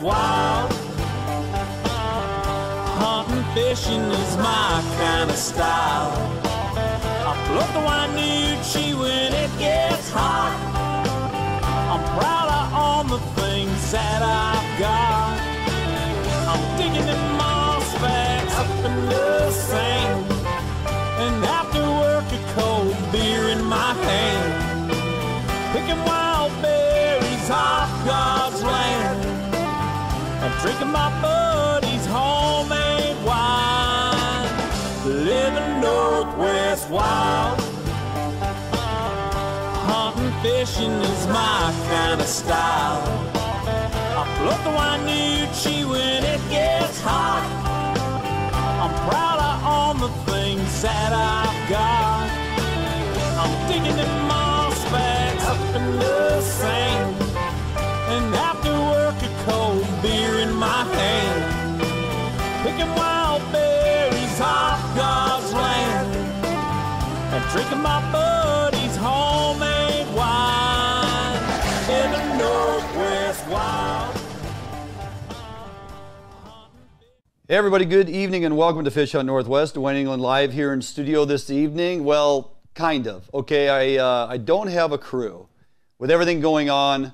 wild. Hunting, fishing is my kind of style. I float the Wainuchi when it gets hot. I'm proud of all the things that I've got. I'm digging the moss bags up in the sand, and after work a cold beer in my hand, picking wild berries off God's land, and drinking my buddy's homemade wine. Living Northwest wild, hunting, fishing is my kind of style. I float the Wainuchi when it gets hot. I'm proud of all the things that I've got. I'm digging in moss bags up in the sand, and after work a cold beer in my hand, picking wild berries off God's land, and drinking my buddy's homemade wine. In the Northwest wild. Hey everybody, good evening and welcome to Fish Hunt Northwest. Dwayne England live here in studio this evening. Well, kind of. Okay, I don't have a crew. With everything going on,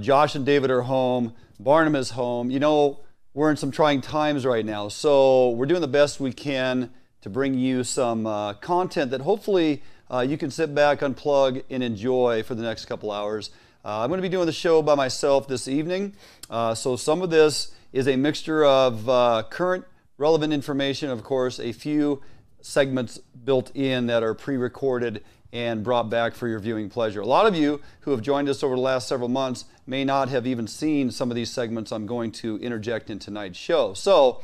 Josh and David are home, Barnum is home. You know, we're in some trying times right now, so we're doing the best we can to bring you some content that hopefully you can sit back, unplug, and enjoy for the next couple hours. I'm going to be doing the show by myself this evening, so some of this is a mixture of current relevant information, of course, a few segments built in that are pre-recorded and brought back for your viewing pleasure. A lot of you who have joined us over the last several months may not have even seen some of these segments I'm going to interject in tonight's show. So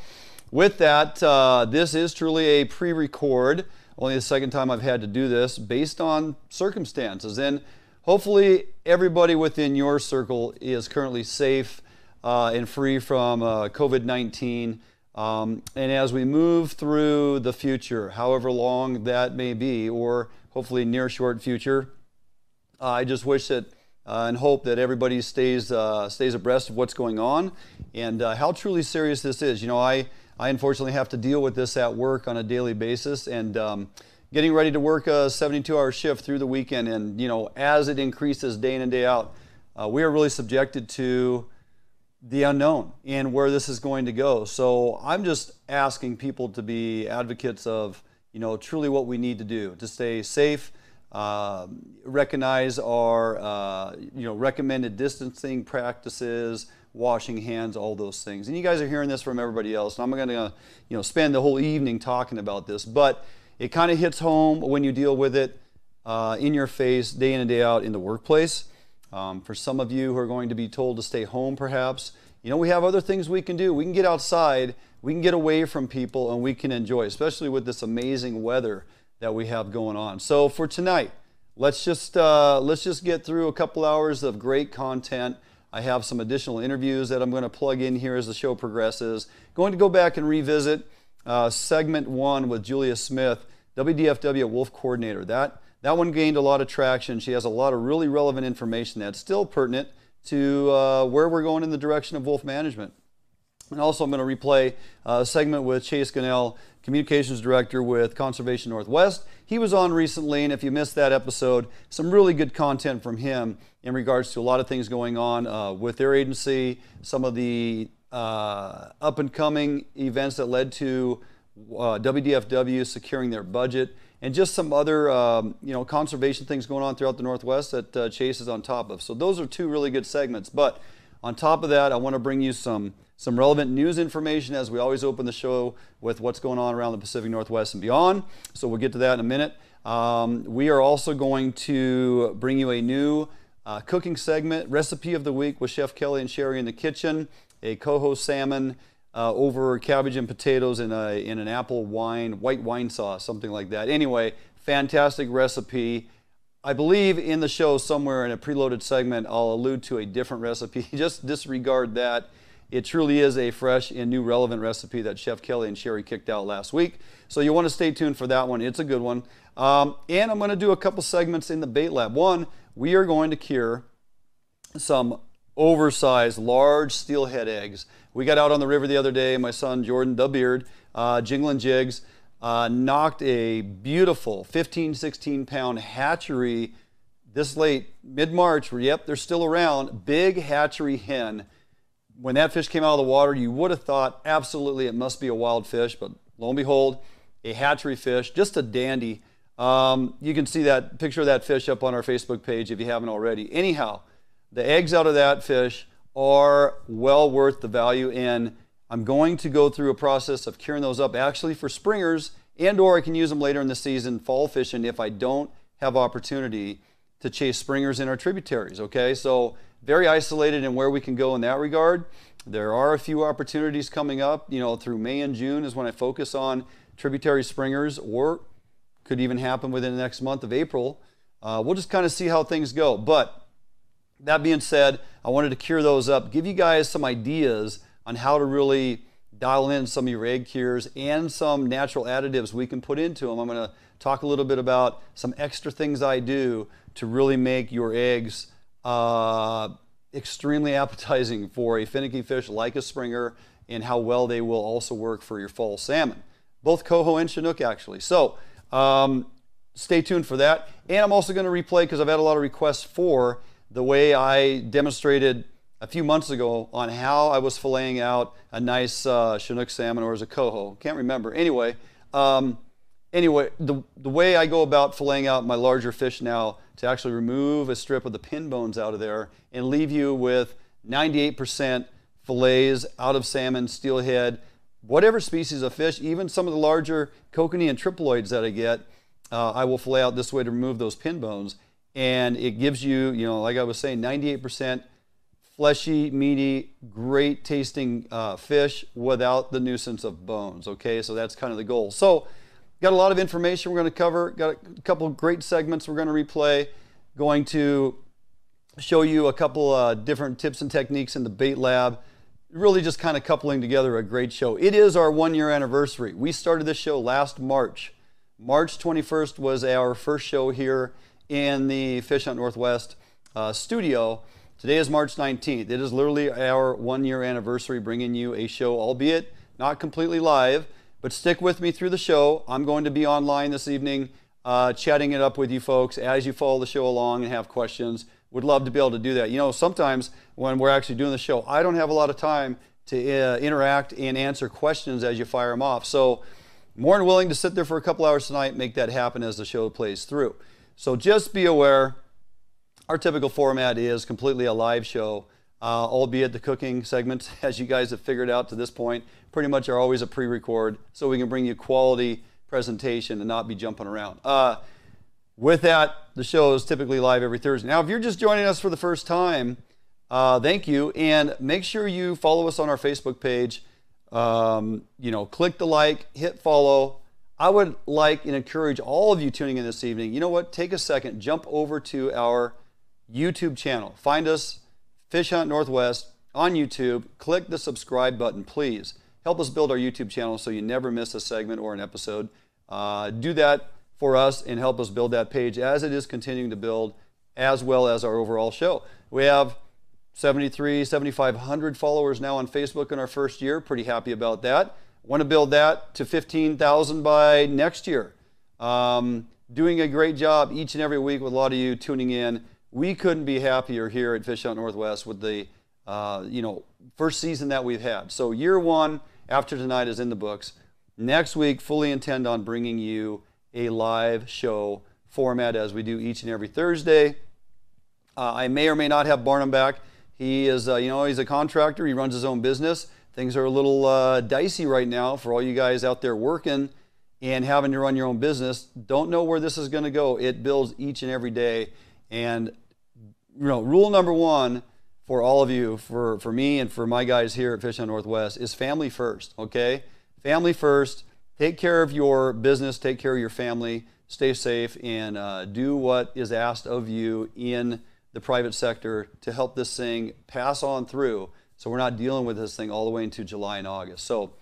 with that, this is truly a pre-record, only the second time I've had to do this, based on circumstances. And hopefully everybody within your circle is currently safe and free from COVID-19. And as we move through the future, however long that may be, or hopefully near short future, I just wish that and hope that everybody stays abreast of what's going on and how truly serious this is. You know, I unfortunately have to deal with this at work on a daily basis, and getting ready to work a 72-hour shift through the weekend, and you know, as it increases day in and day out, we are really subjected to the unknown and where this is going to go. So I'm just asking people to be advocates of, you know, truly what we need to do to stay safe, recognize our, you know, recommended distancing practices, washing hands, all those things. And you guys are hearing this from everybody else, and I'm going to, you know, spend the whole evening talking about this, but it kind of hits home when you deal with it in your face day in and day out in the workplace. For some of you who are going to be told to stay home, perhaps, you know, we have other things we can do. We can get outside, we can get away from people, and we can enjoy, especially with this amazing weather that we have going on. So for tonight, let's just get through a couple hours of great content. I have some additional interviews that I'm going to plug in here as the show progresses. Going to go back and revisit segment one with Julia Smith, WDFW Wolf Coordinator. That one gained a lot of traction. She has a lot of really relevant information that's still pertinent to where we're going in the direction of wolf management. And also I'm going to replay a segment with Chase Gunnell, Communications Director with Conservation Northwest. He was on recently, and if you missed that episode, some really good content from him in regards to a lot of things going on with their agency, some of the up-and-coming events that led to WDFW securing their budget, and just some other you know, conservation things going on throughout the Northwest that Chase is on top of. So those are two really good segments. But on top of that, I want to bring you some relevant news information, as we always open the show with what's going on around the Pacific Northwest and beyond. So we'll get to that in a minute. We are also going to bring you a new cooking segment, Recipe of the Week with Chef Kelly and Sherry in the kitchen, a Coho salmon over cabbage and potatoes in an apple wine, white wine sauce, something like that. Anyway, fantastic recipe. I believe in the show somewhere in a preloaded segment, I'll allude to a different recipe. Just disregard that. It truly is a fresh and new relevant recipe that Chef Kelly and Sherry kicked out last week. So you want to stay tuned for that one. It's a good one. And I'm going to do a couple segments in the bait lab. One, we are going to cure some oversized, large steelhead eggs. We got out on the river the other day, my son Jordan, the beard, jingling jigs, knocked a beautiful 15, 16 pound hatchery this late, mid-March, yep, they're still around, big hatchery hen. When that fish came out of the water, you would have thought absolutely it must be a wild fish, but lo and behold, a hatchery fish, just a dandy. You can see that picture of that fish up on our Facebook page if you haven't already. Anyhow, the eggs out of that fish are well worth the value, and I'm going to go through a process of curing those up actually for springers, and or I can use them later in the season, fall fishing, if I don't have opportunity to chase springers in our tributaries, okay? So very isolated in where we can go in that regard. There are a few opportunities coming up, you know, through May and June is when I focus on tributary springers, or could even happen within the next month of April. We'll just kind of see how things go. But that being said, I wanted to cure those up, give you guys some ideas on how to really dial in some of your egg cures and some natural additives we can put into them. I'm gonna talk a little bit about some extra things I do to really make your eggs extremely appetizing for a finicky fish like a springer, and how well they will also work for your fall salmon, both coho and chinook actually. So stay tuned for that. And I'm also going to replay, because I've had a lot of requests for the way I demonstrated a few months ago on how I was filleting out a nice chinook salmon, or as a coho, can't remember. Anyway, the way I go about filleting out my larger fish now, to actually remove a strip of the pin bones out of there and leave you with 98% fillets out of salmon, steelhead, whatever species of fish, even some of the larger kokanee and triploids that I get, I will fillet out this way to remove those pin bones. And it gives you, you know, like I was saying, 98% fleshy, meaty, great tasting fish without the nuisance of bones, okay? So that's kind of the goal. So got a lot of information we're going to cover, got a couple of great segments we're going to replay, going to show you a couple different tips and techniques in the bait lab, really just kind of coupling together a great show. It is our 1-year anniversary. We started this show last March. March 21st was our first show here in the Fish Hunt Northwest studio. Today is March 19th. It is literally our 1-year anniversary, bringing you a show, albeit not completely live. But stick with me through the show. I'm going to be online this evening, chatting it up with you folks as you follow the show along and have questions. Would love to be able to do that. You know, sometimes when we're actually doing the show, I don't have a lot of time to interact and answer questions as you fire them off. So more than willing to sit there for a couple hours tonight, make that happen as the show plays through. So just be aware, our typical format is completely a live show, albeit the cooking segments, as you guys have figured out to this point, pretty much are always a pre-record, so we can bring you quality presentation and not be jumping around. With that, the show is typically live every Thursday. Now, if you're just joining us for the first time, thank you, and make sure you follow us on our Facebook page. You know, click the like, hit follow. I would like and encourage all of you tuning in this evening, you know what, take a second, jump over to our YouTube channel. Find us, Fish Hunt Northwest, on YouTube. Click the subscribe button, please. Help us build our YouTube channel so you never miss a segment or an episode. Do that for us and help us build that page as it is continuing to build, as well as our overall show. We have 7,500 followers now on Facebook in our first year. Pretty happy about that. Want to build that to 15,000 by next year. Doing a great job each and every week with a lot of you tuning in. We couldn't be happier here at Fish Hunt Northwest with the you know, first season that we've had. So year one after tonight is in the books. Next week, fully intend on bringing you a live show format as we do each and every Thursday. I may or may not have Barnum back. He is, you know, he's a contractor. He runs his own business. Things are a little dicey right now for all you guys out there working and having to run your own business. Don't know where this is going to go. It builds each and every day. And, you know, rule number one for all of you, for me and for my guys here at Fish Hunt Northwest, is family first, okay? Family first. Take care of your business. Take care of your family. Stay safe and do what is asked of you in the private sector to help this thing pass on through, so we're not dealing with this thing all the way into July and August. So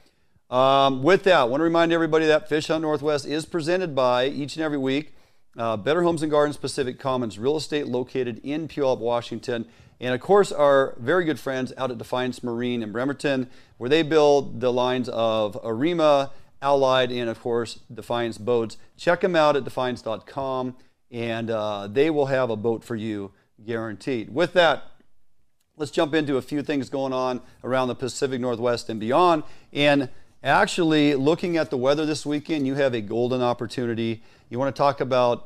with that, I want to remind everybody that Fish Hunt Northwest is presented by, each and every week, Better Homes and Gardens Pacific Commons real estate located in Puyallup, Washington. And of course, our very good friends out at Defiance Marine in Bremerton, where they build the lines of Arima, Allied, and of course, Defiance Boats. Check them out at defiance.com, and they will have a boat for you guaranteed. With that, let's jump into a few things going on around the Pacific Northwest and beyond. And actually, looking at the weather this weekend, you have a golden opportunity. You want to talk about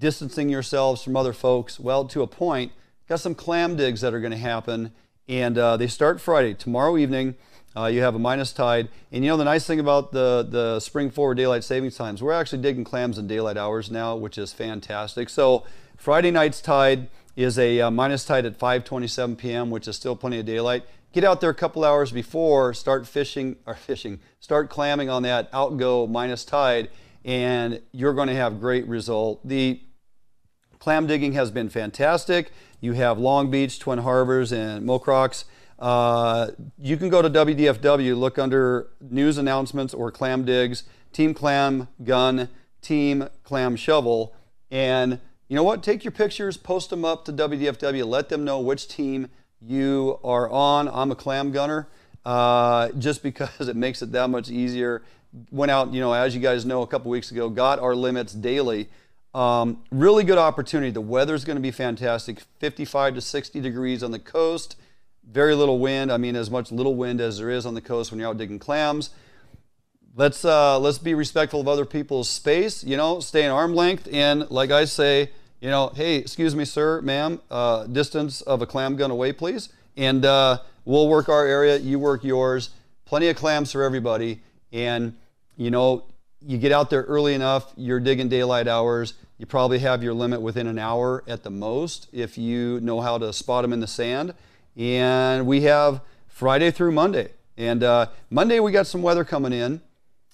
distancing yourselves from other folks. Well, to a point, got some clam digs that are going to happen, and they start Friday. Tomorrow evening, you have a minus tide. And you know, the nice thing about the spring forward daylight savings times, we're actually digging clams in daylight hours now, which is fantastic. So Friday night's tide is a minus tide at 5:27 p.m., which is still plenty of daylight. Get out there a couple hours before, start clamming on that outgo minus tide, and you're going to have great result. The clam digging has been fantastic. You have Long Beach, Twin Harbors, and Mocrocks. You can go to WDFW, look under news announcements or clam digs, Team Clam Gun, Team Clam Shovel, and you know what? Take your pictures, post them up to WDFW, let them know which team you are on. I'm a clam gunner, just because it makes it that much easier. Went out, you know, as you guys know, a couple weeks ago, got our limits daily. Really good opportunity. The weather's going to be fantastic, 55 to 60 degrees on the coast. Very little wind. I mean, as much little wind as there is on the coast when you're out digging clams. Let's be respectful of other people's space, you know, stay an arm length. And like I say, you know, hey, excuse me, sir, ma'am, distance of a clam gun away, please. And we'll work our area, you work yours. Plenty of clams for everybody. And, you know, you get out there early enough, you're digging daylight hours. You probably have your limit within an hour at the most if you know how to spot them in the sand. And we have Friday through Monday. And Monday we got some weather coming in,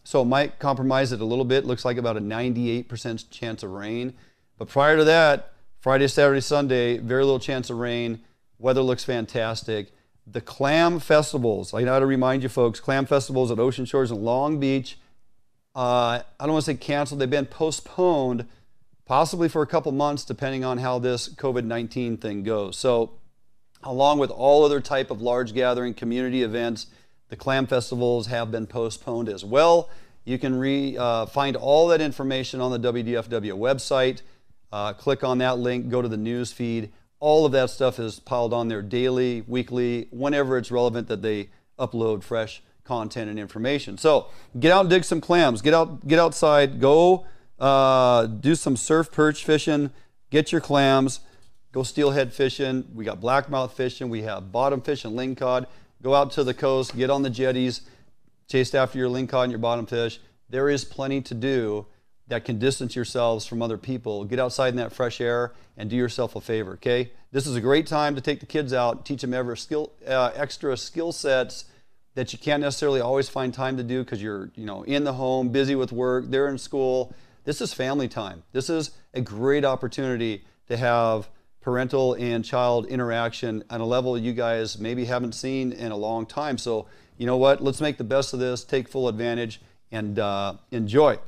so it might compromise it a little bit. Looks like about a 98% chance of rain. But prior to that, Friday, Saturday, Sunday, very little chance of rain. Weather looks fantastic. The clam festivals, I got to remind you folks, clam festivals at Ocean Shores and Long Beach, I don't want to say canceled, they've been postponed possibly for a couple months depending on how this COVID-19 thing goes. So along with all other type of large gathering community events, the clam festivals have been postponed as well. You can find all that information on the WDFW website. Click on that link, go to the news feed. All of that stuff is piled on there daily, weekly, whenever it's relevant that they upload fresh content and information. So get out and dig some clams. Get outside. Go do some surf perch fishing. Get your clams. Go steelhead fishing. We got blackmouth fishing. We have bottom fish and lingcod. Go out to the coast, get on the jetties, chase after your lingcod and your bottom fish. There is plenty to do that can distance yourselves from other people. Get outside in that fresh air and do yourself a favor, okay? This is a great time to take the kids out, teach them extra skill sets that you can't necessarily always find time to do because you're, you know, in the home, busy with work, they're in school. This is family time. This is a great opportunity to have parental and child interaction on a level you guys maybe haven't seen in a long time. So you know what? Let's make the best of this, take full advantage, and enjoy.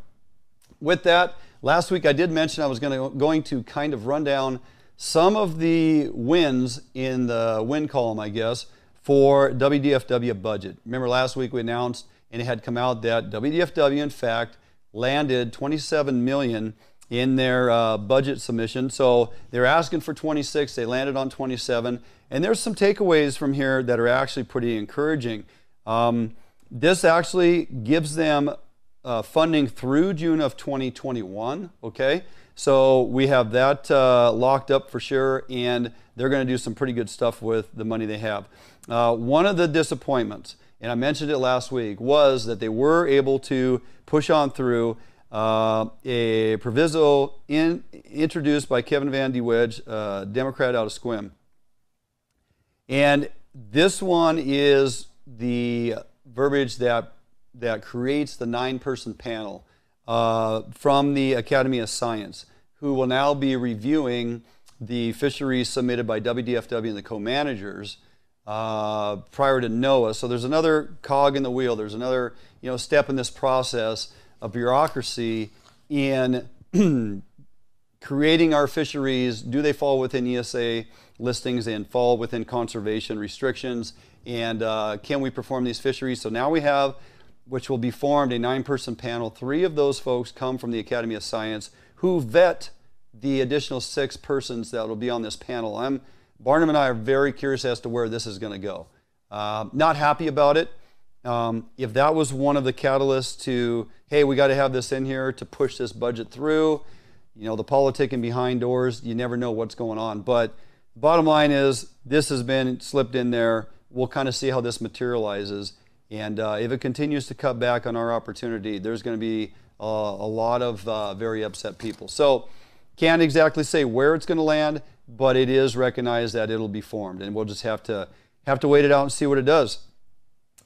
With that, last week I did mention I was going to kind of run down some of the wins in the win column, I guess, for WDFW budget. Remember last week we announced and it had come out that WDFW, in fact, landed $27 million in their budget submission. So they're asking for 26, they landed on 27, and there's some takeaways from here that are actually pretty encouraging. This actually gives them funding through June of 2021, okay? So we have that locked up for sure, and they're gonna do some pretty good stuff with the money they have. One of the disappointments, and I mentioned it last week, was that they were able to push on through a proviso introduced by Kevin Van DeWedge, Democrat out of Squim. And this one is the verbiage that creates the 9-person panel from the Academy of Science, who will now be reviewing the fisheries submitted by WDFW and the co-managers prior to NOAA. So there's another cog in the wheel. There's another, you know, step in this process of bureaucracy in creating our fisheries, do they fall within ESA listings and fall within conservation restrictions, and can we perform these fisheries? So now we have, which will be formed, a 9-person panel. 3 of those folks come from the Academy of Science who vet the additional 6 persons that will be on this panel. Barnum and I are very curious as to where this is going to go. Not happy about it. If that was one of the catalysts to, hey, we got to have this in here to push this budget through, you know, the politicking behind doors, you never know what's going on. But bottom line is, this has been slipped in there. We'll kind of see how this materializes. And if it continues to cut back on our opportunity, there's going to be a lot of very upset people. So can't exactly say where it's going to land, but it is recognized that it'll be formed, and we'll just have to wait it out and see what it does.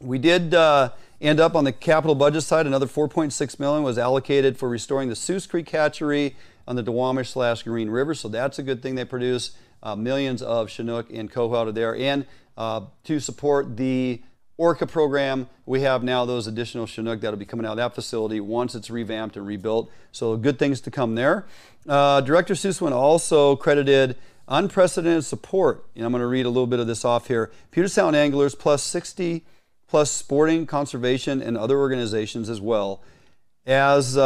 We did end up on the capital budget side. Another $4.6 million was allocated for restoring the Seuss Creek hatchery on the Duwamish/Green River. So that's a good thing. They produce millions of Chinook and Coho out of there. And to support the ORCA program, we have now those additional Chinook that'll be coming out of that facility once it's revamped and rebuilt. So good things to come there. Director Seussman also credited unprecedented support. And I'm going to read a little bit of this off here. Puget Sound Anglers plus 60 plus sporting, conservation, and other organizations, as well as, you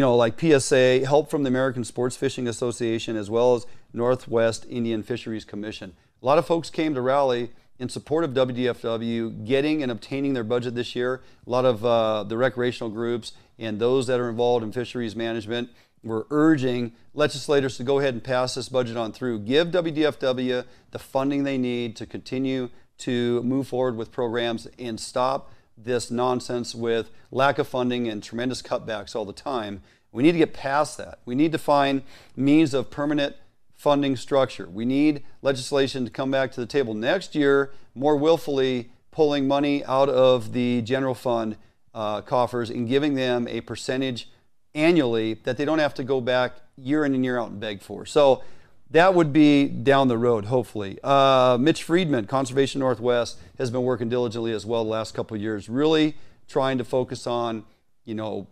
know, like PSA, help from the American Sports Fishing Association, as well as Northwest Indian Fisheries Commission. A lot of folks came to rally in support of WDFW getting and obtaining their budget this year. A lot of the recreational groups and those that are involved in fisheries management were urging legislators to go ahead and pass this budget on through. Give WDFW the funding they need to continue to move forward with programs and stop this nonsense with lack of funding and tremendous cutbacks all the time. We need to get past that. We need to find means of permanent funding structure. We need legislation to come back to the table next year, more willfully pulling money out of the general fund coffers and giving them a percentage annually that they don't have to go back year in and year out and beg for. So that would be down the road, hopefully. Mitch Friedman, Conservation Northwest, has been working diligently as well the last couple of years, really trying to focus on, you know,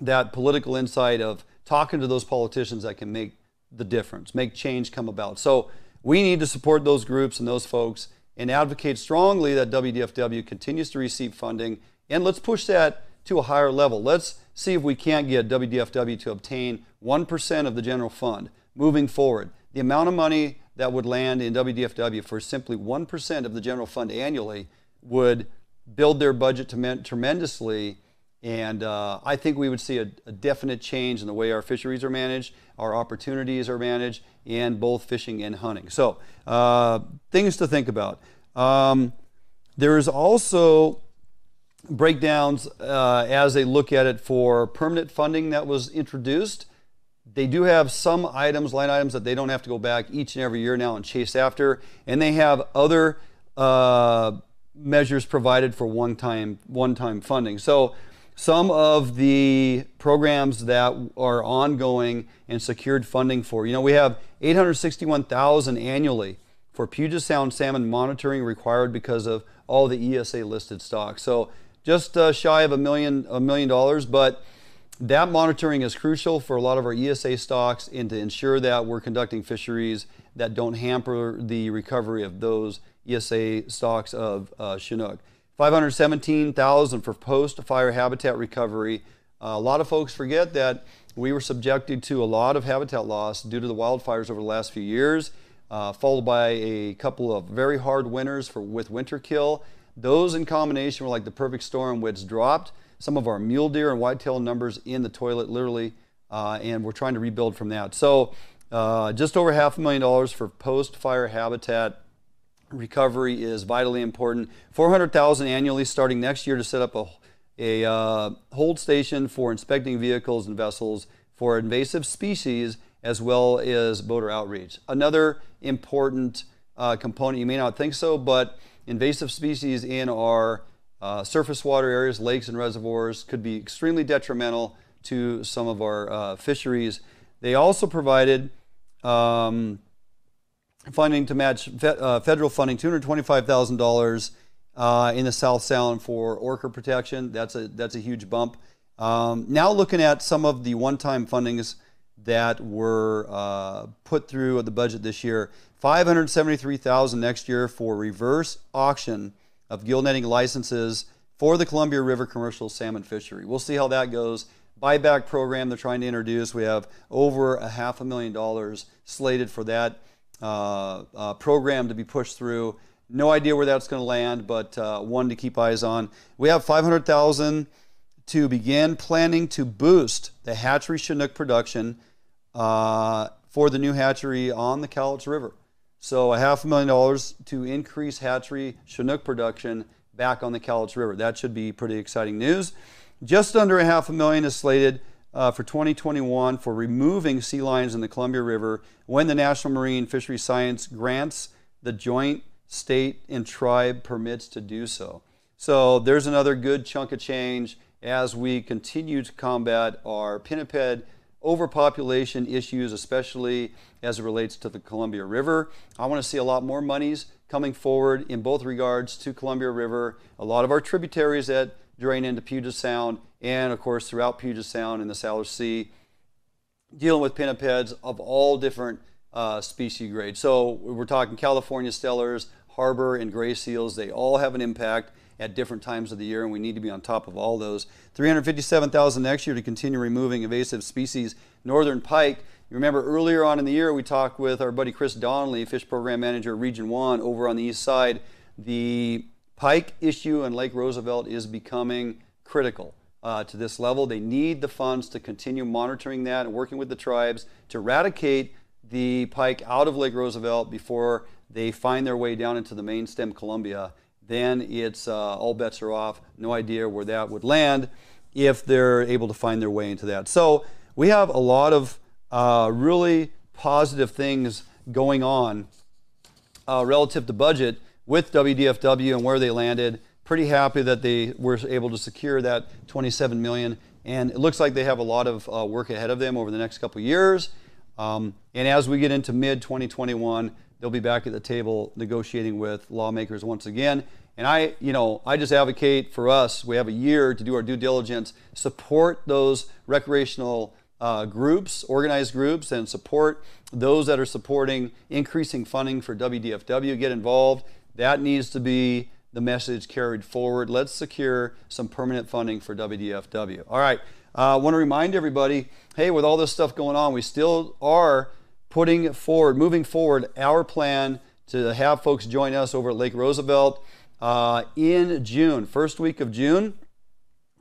that political insight of talking to those politicians that can make the difference, make change come about. So we need to support those groups and those folks and advocate strongly that WDFW continues to receive funding. And let's push that to a higher level. Let's see if we can't get WDFW to obtain 1% of the general fund. Moving forward, the amount of money that would land in WDFW for simply 1% of the general fund annually would build their budget tremendously, and I think we would see a definite change in the way our fisheries are managed, our opportunities are managed, and both fishing and hunting. So things to think about. There is also breakdowns as they look at it for permanent funding that was introduced. They do have some items, line items, that they don't have to go back each and every year now and chase after. And they have other measures provided for one-time funding. So some of the programs that are ongoing and secured funding for, you know, we have $861,000 annually for Puget Sound salmon monitoring required because of all the ESA listed stock. So just shy of $1 million, but that monitoring is crucial for a lot of our ESA stocks and to ensure that we're conducting fisheries that don't hamper the recovery of those ESA stocks of Chinook. $517,000 for post-fire habitat recovery. A lot of folks forget that we were subjected to a lot of habitat loss due to the wildfires over the last few years, followed by a couple of very hard winters with winter kill. Those in combination were like the perfect storm, which dropped some of our mule deer and whitetail numbers in the toilet, literally, and we're trying to rebuild from that. So just over $500,000 for post-fire habitat recovery is vitally important. $400,000 annually starting next year to set up a hold station for inspecting vehicles and vessels for invasive species, as well as boater outreach. Another important component, you may not think so, but invasive species in our surface water areas, lakes and reservoirs, could be extremely detrimental to some of our fisheries. They also provided funding to match federal funding, $225,000 in the South Sound for orca protection. That's a huge bump. Now looking at some of the one-time fundings that were put through the budget this year. $573,000 next year for reverse auction of gill netting licenses for the Columbia River commercial salmon fishery. We'll see how that goes. Buyback program they're trying to introduce. We have over $500,000 slated for that program to be pushed through. No idea where that's going to land, but one to keep eyes on. We have $500,000 to begin planning to boost the hatchery Chinook production for the new hatchery on the Cowlitz River. So $500,000 to increase hatchery Chinook production back on the Cowlitz River. That should be pretty exciting news. Just under $500,000 is slated for 2021 for removing sea lions in the Columbia River when the National Marine Fishery Science grants the joint state and tribe permits to do so. So there's another good chunk of change as we continue to combat our pinniped overpopulation issues, especially as it relates to the Columbia River. I want to see a lot more monies coming forward in both regards to Columbia River, a lot of our tributaries that drain into Puget Sound, and of course throughout Puget Sound and the Salish Sea, dealing with pinnipeds of all different species grades. So we're talking California stellars, harbor and gray seals. They all have an impact at different times of the year, and we need to be on top of all those. $357,000 next year to continue removing invasive species. Northern pike. You remember earlier on in the year, we talked with our buddy Chris Donnelly, Fish Program Manager, Region 1, over on the east side. The pike issue in Lake Roosevelt is becoming critical to this level. They need the funds to continue monitoring that and working with the tribes to eradicate the pike out of Lake Roosevelt before they find their way down into the main stem Columbia. Then it's all bets are off. No idea where that would land if they're able to find their way into that. So we have a lot of really positive things going on relative to budget with WDFW and where they landed. Pretty happy that they were able to secure that $27 million. And it looks like they have a lot of work ahead of them over the next couple of years. And as we get into mid-2021, they'll be back at the table negotiating with lawmakers once again. And I just advocate for us, we have a year to do our due diligence, support those recreational groups, organized groups, and support those that are supporting increasing funding for WDFW. Get involved. That needs to be the message carried forward. Let's secure some permanent funding for WDFW. All right. I want to remind everybody, hey, with all this stuff going on, we still are putting forward, moving forward, our plan to have folks join us over at Lake Roosevelt in June, first week of June,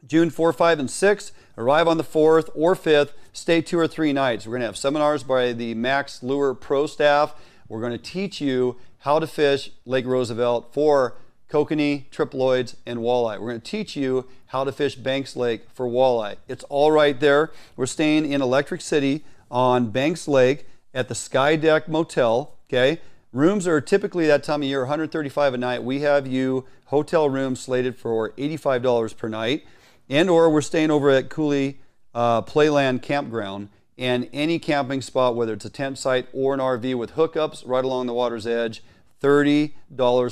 June 4, 5, and 6. Arrive on the 4th or 5th, stay 2 or 3 nights. We're going to have seminars by the Max Lure Pro staff. We're going to teach you how to fish Lake Roosevelt for Kokanee, triploids, and walleye. We're going to teach you how to fish Banks Lake for walleye. It's all right there. We're staying in Electric City on Banks Lake at the Sky Deck Motel, okay? Rooms are typically that time of year, $135 a night. We have you hotel rooms slated for $85 per night, and or we're staying over at Cooley Playland Campground, and any camping spot, whether it's a tent site or an RV with hookups right along the water's edge, $30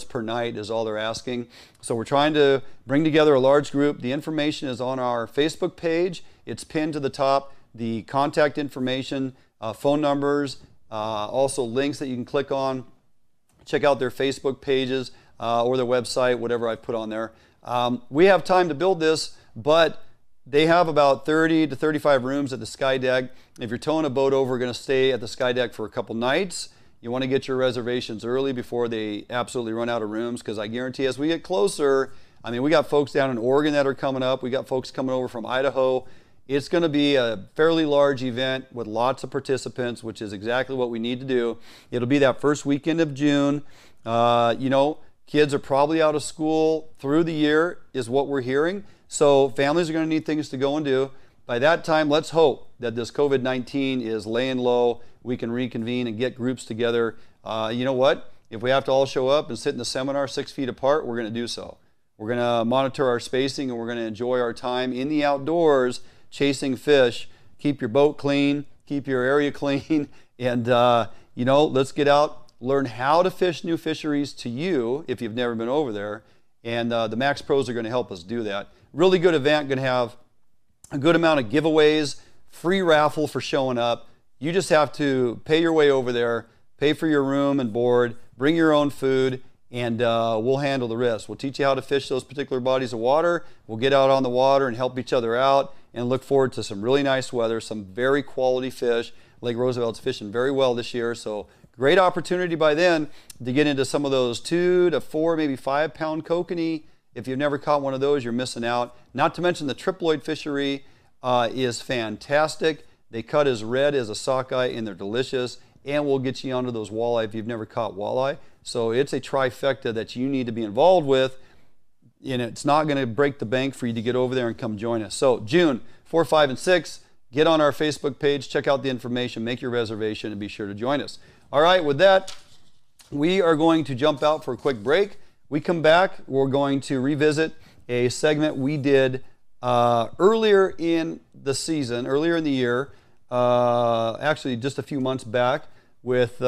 per night is all they're asking. So we're trying to bring together a large group. The information is on our Facebook page. It's pinned to the top. The contact information, phone numbers, also links that you can click on. Check out their Facebook pages or their website, whatever I put on there. We have time to build this, but they have about 30 to 35 rooms at the Sky Deck. If you're towing a boat over, we're going to stay at the Sky Deck for a couple nights. You want to get your reservations early before they absolutely run out of rooms, because I guarantee as we get closer, I mean, we got folks down in Oregon that are coming up. We got folks coming over from Idaho. It's going to be a fairly large event with lots of participants, which is exactly what we need to do. It'll be that first weekend of June. You know, kids are probably out of school through the year is what we're hearing. So families are going to need things to go and do. By that time, let's hope that this COVID-19 is laying low. We can reconvene and get groups together. You know what? If we have to all show up and sit in the seminar 6 feet apart, we're going to do so. We're going to monitor our spacing, and we're going to enjoy our time in the outdoors chasing fish. Keep your boat clean, keep your area clean, and you know, let's get out, learn how to fish new fisheries to you if you've never been over there, and the Max Pros are going to help us do that. Really good event. Going to have a good amount of giveaways, free raffle for showing up. You just have to pay your way over there, pay for your room and board, bring your own food, and we'll handle the rest. We'll teach you how to fish those particular bodies of water. We'll get out on the water and help each other out and look forward to some really nice weather, some very quality fish. Lake Roosevelt's fishing very well this year, so great opportunity by then to get into some of those 2 to 4, maybe 5 pound kokanee. If you've never caught one of those, you're missing out. Not to mention the triploid fishery is fantastic. They cut as red as a sockeye and they're delicious, and we'll get you onto those walleye if you've never caught walleye. So it's a trifecta that you need to be involved with, and it's not going to break the bank for you to get over there and come join us. So June 4, 5, and 6, get on our Facebook page, check out the information, make your reservation, and be sure to join us. All right, with that, we are going to jump out for a quick break. We come back, we're going to revisit a segment we did earlier in the season, earlier in the year, actually just a few months back, with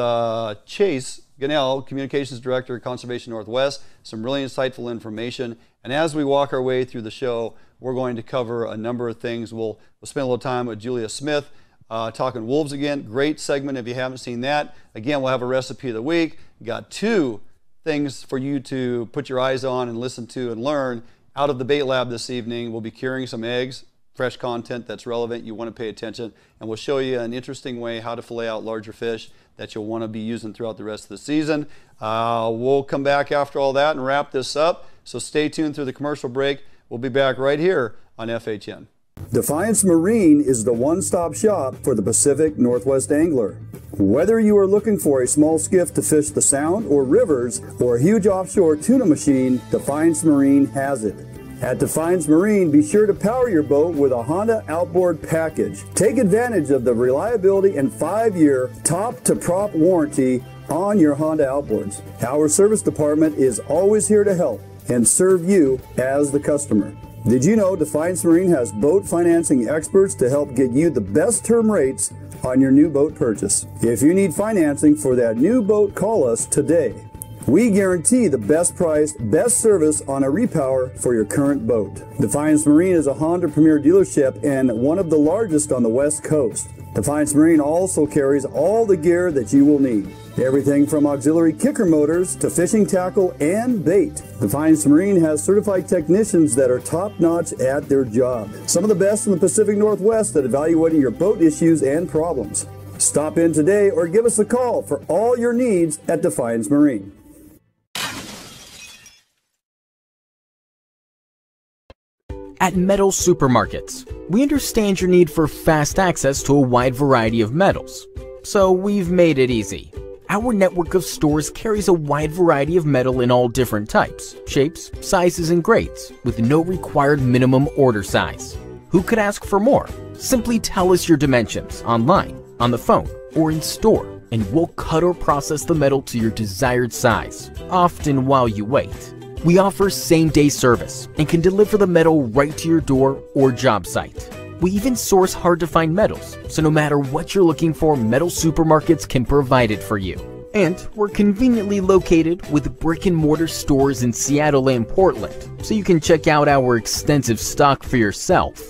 Chase Gunnell, Communications Director at Conservation Northwest. Some really insightful information. And as we walk our way through the show, we're going to cover a number of things. We'll spend a little time with Julia Smith, talking wolves again. Great segment if you haven't seen that. Again, we'll have a recipe of the week. Got 2 things for you to put your eyes on and listen to and learn out of the bait lab this evening. We'll be curing some eggs, fresh content that's relevant. You want to pay attention, and we'll show you an interesting way how to fillet out larger fish that you'll want to be using throughout the rest of the season. We'll come back after all that and wrap this up. So stay tuned through the commercial break. We'll be back right here on FHN. Defiance Marine is the one-stop shop for the Pacific Northwest angler. Whether you are looking for a small skiff to fish the sound or rivers, or a huge offshore tuna machine, Defiance Marine has it. At Defiance Marine, be sure to power your boat with a Honda Outboard package. Take advantage of the reliability and 5-year top-to-prop warranty on your Honda Outboards. Our service department is always here to help and serve you as the customer. Did you know Defiance Marine has boat financing experts to help get you the best term rates on your new boat purchase? If you need financing for that new boat, call us today. We guarantee the best price, best service on a repower for your current boat. Defiance Marine is a Honda Premier dealership and one of the largest on the West Coast. Defiance Marine also carries all the gear that you will need. Everything from auxiliary kicker motors to fishing tackle and bait. Defiance Marine has certified technicians that are top-notch at their job. Some of the best in the Pacific Northwest at evaluating your boat issues and problems. Stop in today or give us a call for all your needs at Defiance Marine. At Metal Supermarkets, we understand your need for fast access to a wide variety of metals, so we've made it easy. Our network of stores carries a wide variety of metal in all different types, shapes, sizes, and grades, with no required minimum order size. Who could ask for more? Simply tell us your dimensions online, on the phone, or in store, and we'll cut or process the metal to your desired size, often while you wait. We offer same-day service and can deliver the metal right to your door or job site. We even source hard-to-find metals, so no matter what you're looking for, Metal Supermarkets can provide it for you. And we're conveniently located with brick-and-mortar stores in Seattle and Portland, so you can check out our extensive stock for yourself.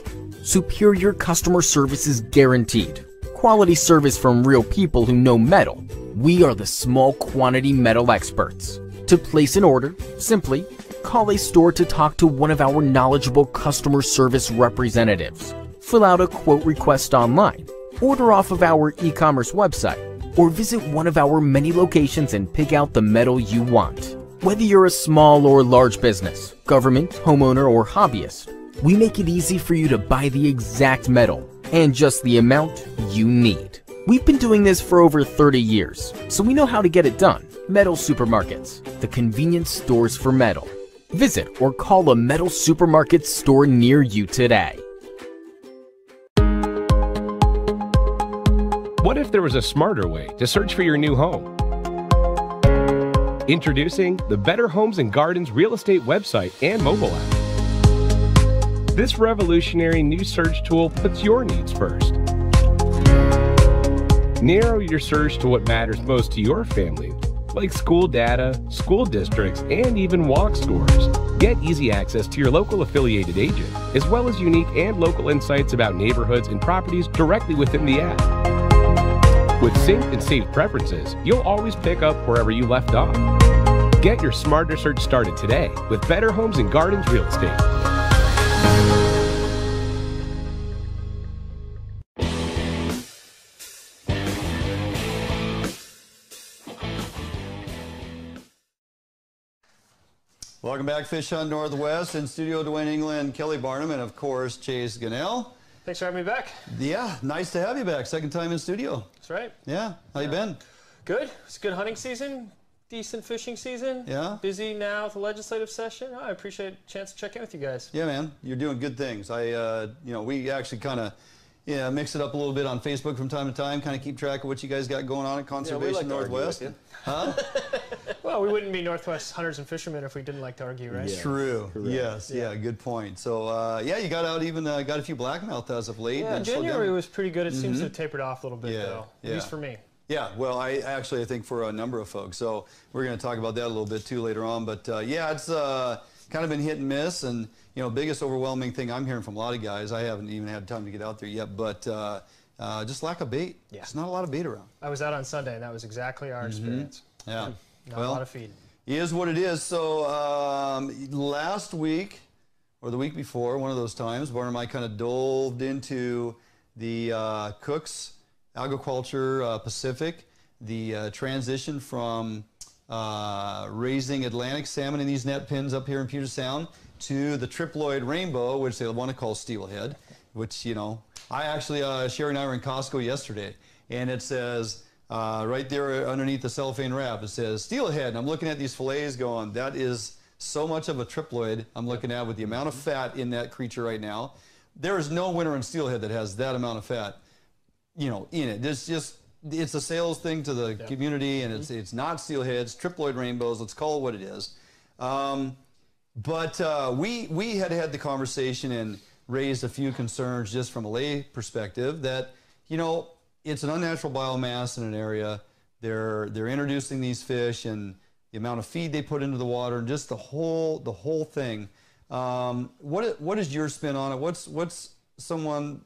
Superior customer service is guaranteed. Quality service from real people who know metal. We are the small quantity metal experts. To place an order, simply call a store to talk to one of our knowledgeable customer service representatives. Fill out a quote request online, order off of our e-commerce website, or visit one of our many locations and pick out the metal you want. Whether you're a small or large business, government, homeowner, or hobbyist, we make it easy for you to buy the exact metal and just the amount you need. We've been doing this for over 30 years, so we know how to get it done. Metal Supermarkets, the convenience stores for metal. Visit or call a Metal Supermarket store near you today. What if there was a smarter way to search for your new home? Introducing the Better Homes and Gardens real estate website and mobile app. This revolutionary new search tool puts your needs first. Narrow your search to what matters most to your family like school data, school districts, and even walk scores. Get easy access to your local affiliated agent, as well as unique and local insights about neighborhoods and properties directly within the app. With synced and saved preferences, you'll always pick up wherever you left off. Get your smarter search started today with Better Homes and Gardens Real Estate. Welcome back, Fish Hunt Northwest. In studio, Dwayne England, Kelly Barnum, and of course, Chase Gunnell. Thanks for having me back. Yeah, nice to have you back. Second time in studio. That's right. Yeah, how you been? Good. It's a good hunting season, decent fishing season. Yeah. Busy now with the legislative session. Oh, I appreciate a chance to check in with you guys. Yeah, man, you're doing good things. You know, we actually kind of mix it up a little bit on Facebook from time to time, kind of keep track of what you guys got going on at Conservation Northwest. Huh? Well, we wouldn't be Northwest hunters and fishermen if we didn't like to argue, right? Yeah. True. Correct. Yes. Yeah. Good point. So, yeah, you got out even got a few blackmouth as of late. Yeah, and January was pretty good. It seems to have tapered off a little bit, though. Yeah. At least for me. Yeah. Well, I think for a number of folks. So we're going to talk about that a little bit too later on. But yeah, it's kind of been hit and miss, and you know, biggest overwhelming thing I'm hearing from a lot of guys. I haven't even had time to get out there yet, but. Just lack of bait. Yeah. There's not a lot of bait around. I was out on Sunday, and that was exactly our experience. Yeah. Not a lot of feed. It is what it is. So last week, or the week before, one of those times, Barnum and I kind of delved into the Cook's Aquaculture Pacific, the transition from raising Atlantic salmon in these net pens up here in Puget Sound to the triploid rainbow, which they want to call steelhead, which, you know, I actually, Sherry and I were in Costco yesterday, and it says, right there underneath the cellophane wrap, it says steelhead. And I'm looking at these fillets going, that is so much of a triploid I'm looking at with the amount of fat in that creature right now. There is no winner in steelhead that has that amount of fat, you know, in it. It's just, it's a sales thing to the community, and it's not steelheads, triploid rainbows, let's call it what it is. But we had had the conversation and raised a few concerns just from a lay perspective that, you know, it's an unnatural biomass in an area. They're introducing these fish, and the amount of feed they put into the water, and just the whole thing. What is your spin on it? What's someone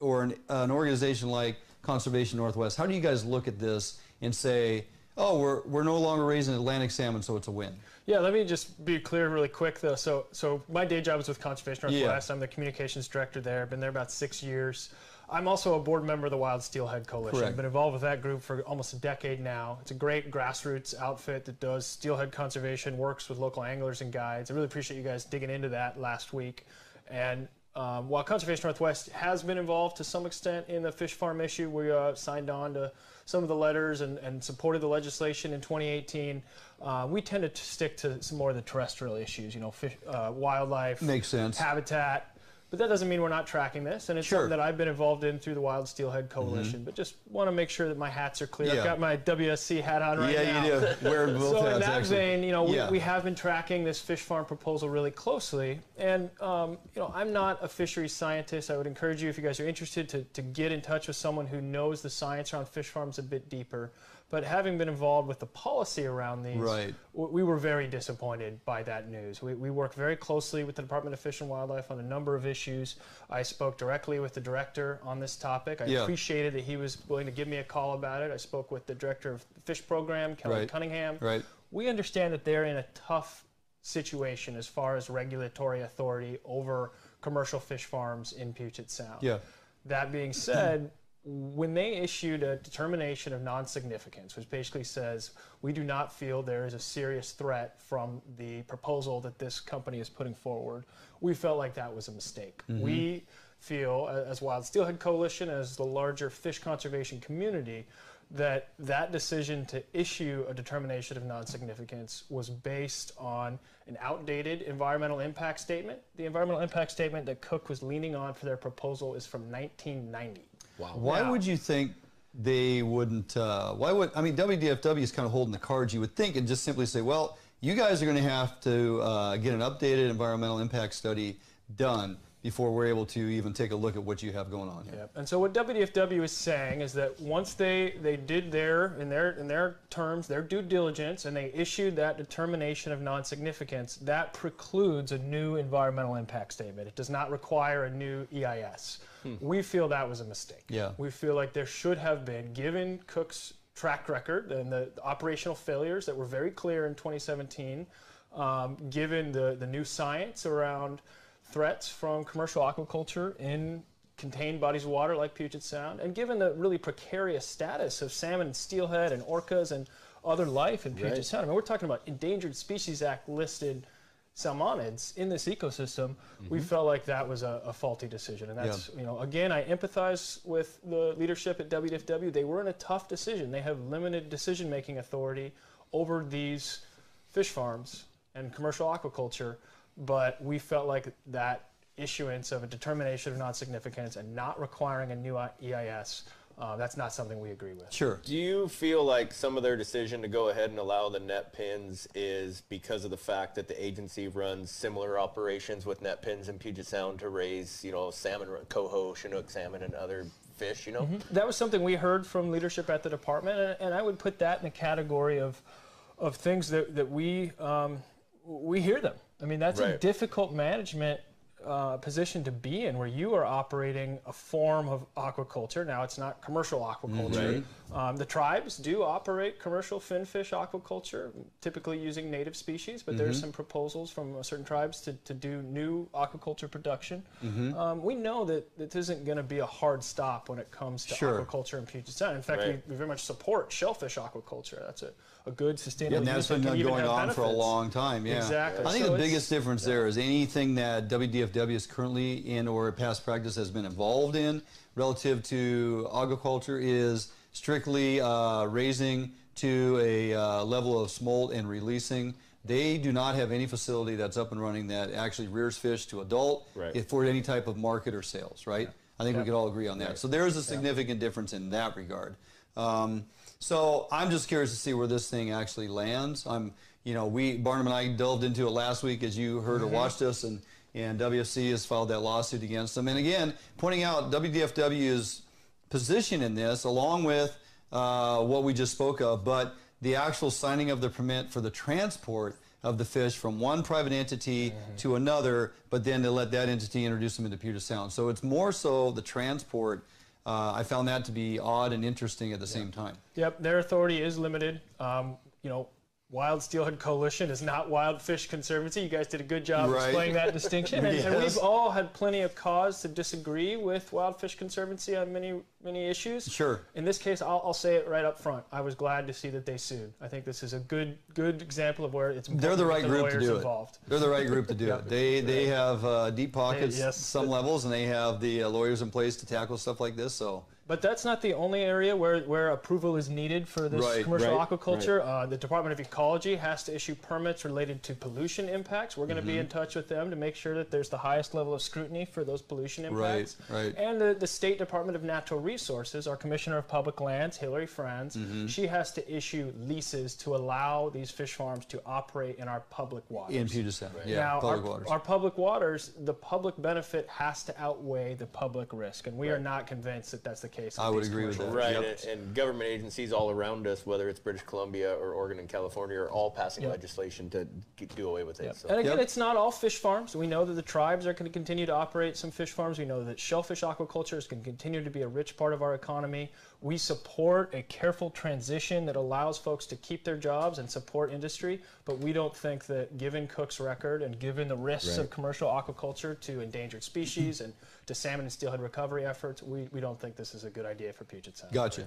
or an organization like Conservation Northwest? How do you guys look at this and say, oh, we're no longer raising Atlantic salmon, so it's a win? Yeah, let me just be clear really quick, though. So my day job is with Conservation Northwest. Yeah. I'm the communications director there. I've been there about 6 years. I'm also a board member of the Wild Steelhead Coalition. Correct. I've been involved with that group for almost a decade now. It's a great grassroots outfit that does steelhead conservation, works with local anglers and guides. I really appreciate you guys digging into that last week. And while Conservation Northwest has been involved to some extent in the fish farm issue, we signed on to some of the letters and supported the legislation in 2018. We tend to stick to some more of the terrestrial issues, you know, fish, wildlife, makes sense, habitat. But that doesn't mean we're not tracking this, and it's something that I've been involved in through the Wild Steelhead Coalition. But just want to make sure that my hats are clear. Yeah. I've got my WSC hat on right now. Yeah, you do. Wear both hats, in that vein, you know, we have been tracking this fish farm proposal really closely. And, you know, I'm not a fisheries scientist. I would encourage you, if you guys are interested, to get in touch with someone who knows the science around fish farms a bit deeper. But having been involved with the policy around these, we were very disappointed by that news. We work very closely with the Department of Fish and Wildlife on a number of issues. I spoke directly with the director on this topic. I appreciated that he was willing to give me a call about it. I spoke with the director of the fish program, Kelly Cunningham. We understand that they're in a tough situation as far as regulatory authority over commercial fish farms in Puget Sound. That being said, when they issued a determination of non-significance, which basically says we do not feel there is a serious threat from the proposal that this company is putting forward, we felt like that was a mistake. We feel, as Wild Steelhead Coalition, as the larger fish conservation community, that that decision to issue a determination of non-significance was based on an outdated environmental impact statement. The environmental impact statement that Cook was leaning on for their proposal is from 1990. Wow. Why would you think they wouldn't, I mean, WDFW is kind of holding the cards, you would think, and just simply say, well, you guys are going to have to get an updated environmental impact study done before we're able to even take a look at what you have going on here. Yep. And so what WDFW is saying is that once they did their due diligence and they issued that determination of non-significance, that precludes a new environmental impact statement. It does not require a new EIS. We feel that was a mistake. Yeah. We feel like there should have been, given Cook's track record and the operational failures that were very clear in 2017, given the new science around threats from commercial aquaculture in contained bodies of water like Puget Sound, and given the really precarious status of salmon and steelhead and orcas and other life in Puget Sound. I mean, we're talking about Endangered Species Act listed salmonids in this ecosystem. We felt like that was a faulty decision, and that's, you know, again, I empathize with the leadership at WDFW. They were in a tough decision. They have limited decision-making authority over these fish farms and commercial aquaculture. But we felt like that issuance of a determination of non-significance and not requiring a new EIS, that's not something we agree with. Sure. Do you feel like some of their decision to go ahead and allow the net pins is because of the fact that the agency runs similar operations with net pins in Puget Sound to raise, you know, salmon, coho, Chinook salmon, and other fish, you know? That was something we heard from leadership at the department, and I would put that in the category of things that we hear them. I mean, that's a difficult management position to be in, where you are operating a form of aquaculture. Now, it's not commercial aquaculture. The tribes do operate commercial finfish aquaculture, typically using native species, but there's some proposals from certain tribes to do new aquaculture production. We know that this isn't going to be a hard stop when it comes to aquaculture in Puget Sound. In fact, we very much support shellfish aquaculture. That's a good sustainable and that's been going on benefits for a long time. Exactly. I think the biggest difference there is anything that WDFW is currently in or past practice has been involved in relative to aquaculture is strictly raising to a level of smolt and releasing. They do not have any facility that's up and running that actually rears fish to adult for any type of market or sales, I think we could all agree on that. So there is a significant difference in that regard. So I'm just curious to see where this thing actually lands. You know, Barnum and I delved into it last week, as you heard or watched us, and WFC has filed that lawsuit against them. And again, pointing out WDFW's position in this, along with what we just spoke of, but the actual signing of the permit for the transport of the fish from one private entity to another, but then to let that entity introduce them into Puget Sound. So it's more so the transport. I found that to be odd and interesting at the same time. Their authority is limited. You know, Wild Steelhead Coalition is not Wild Fish Conservancy. You guys did a good job explaining that distinction. And we've all had plenty of cause to disagree with Wild Fish Conservancy on many, many issues. In this case, I'll say it right up front. I was glad to see that they sued. I think this is a good example of where it's important. They're the right group to do it. They're the right group to do it. They have deep pockets at some levels, and they have the lawyers in place to tackle stuff like this. So. But that's not the only area where approval is needed for this commercial aquaculture. The Department of Ecology has to issue permits related to pollution impacts. We're going to be in touch with them to make sure that there's the highest level of scrutiny for those pollution impacts. And the State Department of Natural Resources, our Commissioner of Public Lands, Hillary Franz, she has to issue leases to allow these fish farms to operate in our public waters. In Puget Sound, now, our public waters, the public benefit has to outweigh the public risk, and we are not convinced that that's the case. I would agree with that. And government agencies all around us, whether it's British Columbia or Oregon and California, are all passing legislation to do away with it. And again, it's not all fish farms. We know that the tribes are going to continue to operate some fish farms. We know that shellfish aquaculture is going to continue to be a rich part of our economy. We support a careful transition that allows folks to keep their jobs and support industry, but we don't think that, given Cook's record and given the risks of commercial aquaculture to endangered species and to salmon and steelhead recovery efforts, we don't think this is a good idea for Puget Sound.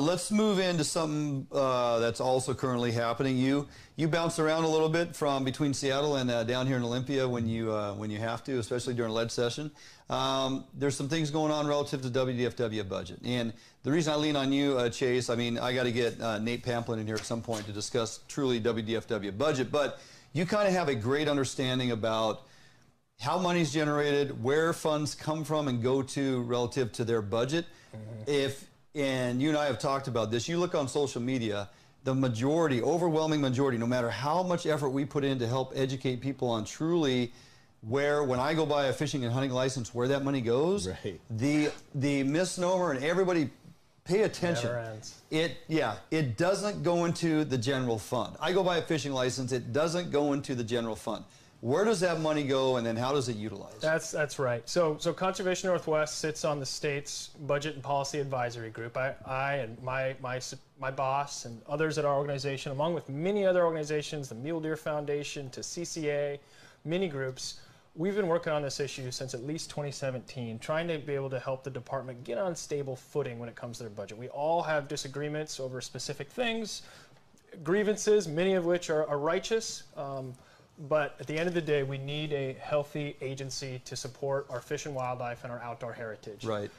Let's move into something that's also currently happening. You bounce around a little bit from between Seattle and down here in Olympia when you have to, especially during a lead session. There's some things going on relative to WDFW budget, and the reason I lean on you, Chase, I mean, I got to get Nate Pamplin in here at some point to discuss truly WDFW budget, but you kind of have a great understanding about how money's generated, where funds come from and go to relative to their budget. And you and I have talked about this. You look on social media, the majority, overwhelming majority, no matter how much effort we put in to help educate people on truly where when I go buy a fishing and hunting license, where that money goes, right. the misnomer, and everybody pay attention. Never ends. It doesn't go into the general fund. I go buy a fishing license, it doesn't go into the general fund. Where does that money go, and then how does it utilize? That's right. So Conservation Northwest sits on the state's Budget and Policy Advisory Group. I and my boss and others at our organization, along with many other organizations, the Mule Deer Foundation to CCA, many groups, we've been working on this issue since at least 2017, trying to be able to help the department get on stable footing when it comes to their budget. We all have disagreements over specific things, grievances, many of which are righteous. But at the end of the day, we need a healthy agency to support our fish and wildlife and our outdoor heritage. Right.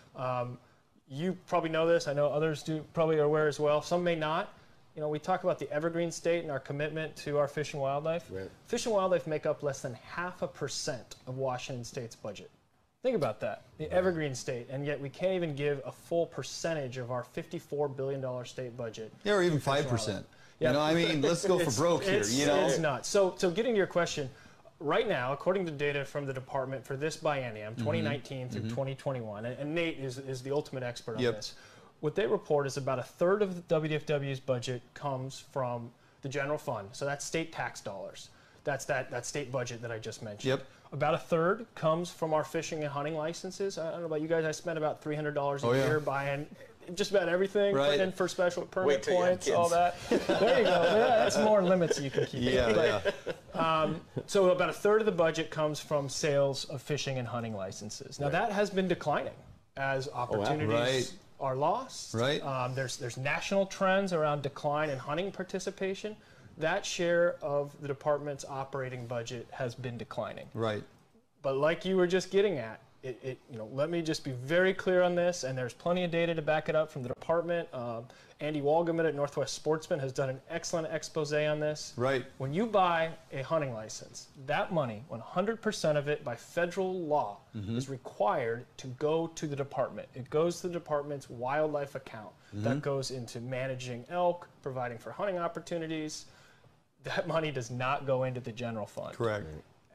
You probably know this. I know others do probably are aware as well. Some may not. You know, we talk about the evergreen state and our commitment to our fish and wildlife. Right. Fish and wildlife make up less than 0.5% of Washington state's budget. Think about that, the right. evergreen state, and yet we can't even give a full percentage of our $54 billion state budget. Yeah, or even 5%. Yeah. You know, I mean, let's go for broke here, you know? It's not. So getting to your question, right now, according to data from the department for this biennium, 2019 through 2021, and Nate is the ultimate expert on this, what they report is about 1/3 of the WDFW's budget comes from the general fund. So that's state tax dollars. That's that state budget that I just mentioned. Yep. About 1/3 comes from our fishing and hunting licenses. I don't know about you guys. I spent about $300 a year buying just about everything, putting in for special permit points, all that. There you go. That's more limits you can keep. So about 1/3 of the budget comes from sales of fishing and hunting licenses. Now that has been declining as opportunities are lost. Right. There's national trends around decline in hunting participation. That share of the department's operating budget has been declining. Right. But like you were just getting at, you know, let me just be very clear on this, and there's plenty of data to back it up from the department. Andy Walgaman at Northwest Sportsman has done an excellent expose on this. Right. When you buy a hunting license, that money, 100% of it by federal law, is required to go to the department. It goes to the department's wildlife account. That goes into managing elk, providing for hunting opportunities. That money does not go into the general fund. Correct.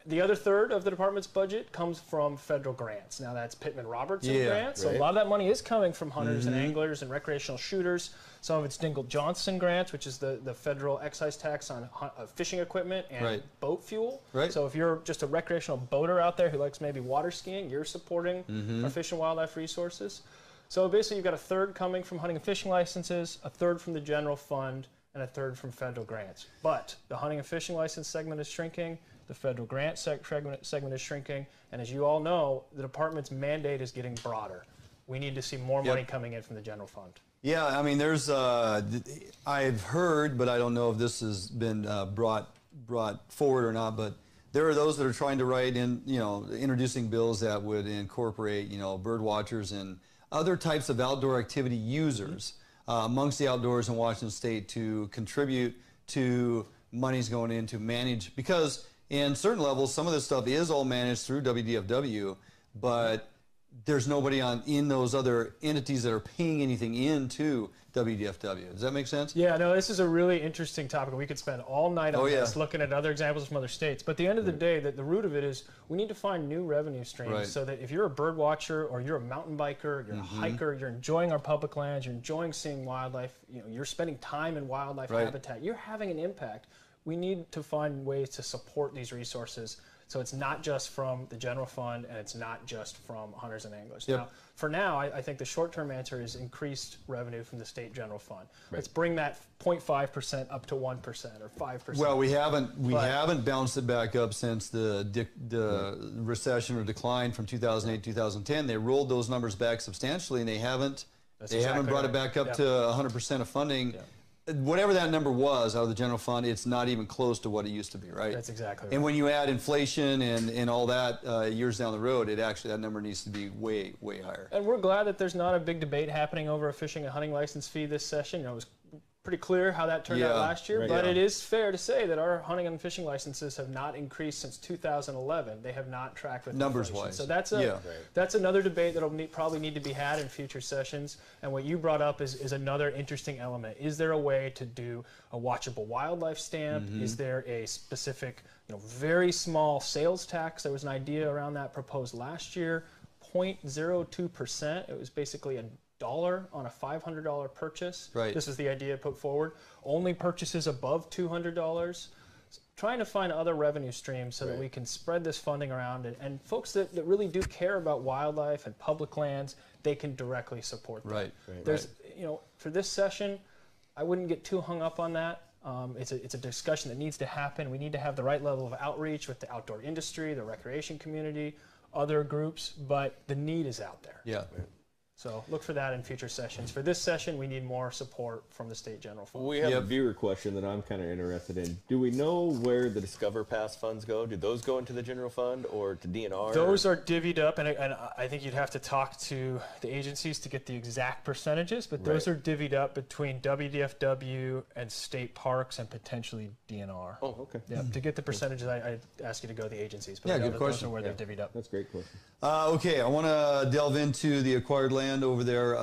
The other 1/3 of the department's budget comes from federal grants. Now that's Pittman-Robertson grants. Right. So a lot of that money is coming from hunters and anglers and recreational shooters. Some of it's Dingell-Johnson grants, which is the federal excise tax on fishing equipment and boat fuel. Right. So if you're just a recreational boater out there who likes maybe water skiing, you're supporting our fish and wildlife resources. So basically you've got 1/3 coming from hunting and fishing licenses, 1/3 from the general fund, and 1/3 from federal grants. But the hunting and fishing license segment is shrinking, the federal grant segment is shrinking, and as you all know, the department's mandate is getting broader. We need to see more money coming in from the general fund. Yeah, I mean, there's, I've heard, but I don't know if this has been brought forward or not, but there are those that are trying to write in, you know, introducing bills that would incorporate, you know, bird watchers and other types of outdoor activity users amongst the outdoors in Washington state to contribute to monies going in to manage, because in certain levels some of this stuff is all managed through WDFW, but there's nobody in those other entities that are paying anything into WDFW. Does that make sense? Yeah, no, this is a really interesting topic. We could spend all night on this, looking at other examples from other states, but at the end of the day, the root of it is we need to find new revenue streams so that if you're a bird watcher or you're a mountain biker, you're a hiker, you're enjoying our public lands, you're enjoying seeing wildlife, you know, you're spending time in wildlife habitat, you're having an impact. We need to find ways to support these resources. So it's not just from the general fund, and it's not just from hunters and anglers. Now, for now, I think the short-term answer is increased revenue from the state general fund. Right. Let's bring that 0.5% up to 1% or 5%. Well, we haven't bounced it back up since the recession or decline from 2008 2010. They rolled those numbers back substantially, and they haven't brought it back up to 100% of funding. Whatever that number was out of the general fund, it's not even close to what it used to be, right? That's exactly right. And when you add inflation and all that years down the road, it actually, that number needs to be way, way higher. And we're glad that there's not a big debate happening over a fishing and hunting license fee this session. You know, it was pretty clear how that turned out last year, but it is fair to say that our hunting and fishing licenses have not increased since 2011. They have not tracked with numbers-wise. So that's a that's another debate that'll probably need to be had in future sessions. And what you brought up is another interesting element. Is there a way to do a watchable wildlife stamp? Is there a specific, you know, very small sales tax? There was an idea around that proposed last year, 0.02%. It was basically a dollar on a $500 purchase. This is the idea put forward. Only purchases above $200. Trying to find other revenue streams so that we can spread this funding around, and folks that, really do care about wildlife and public lands, they can directly support that. There's, you know, for this session, I wouldn't get too hung up on that. It's a discussion that needs to happen. We need to have the right level of outreach with the outdoor industry, the recreation community, other groups, but the need is out there. So look for that in future sessions. For this session, we need more support from the state general fund. We have a viewer question that I'm kind of interested in. Do we know where the Discover Pass funds go? Do those go into the general fund or to DNR? Those are divvied up, and I think you'd have to talk to the agencies to get the exact percentages, but those are divvied up between WDFW and state parks and potentially DNR. Oh, okay. To get the percentages, I ask you to go to the agencies, but good question. Those are where they're divvied up. That's a great question. Okay, I want to delve into the acquired land over there,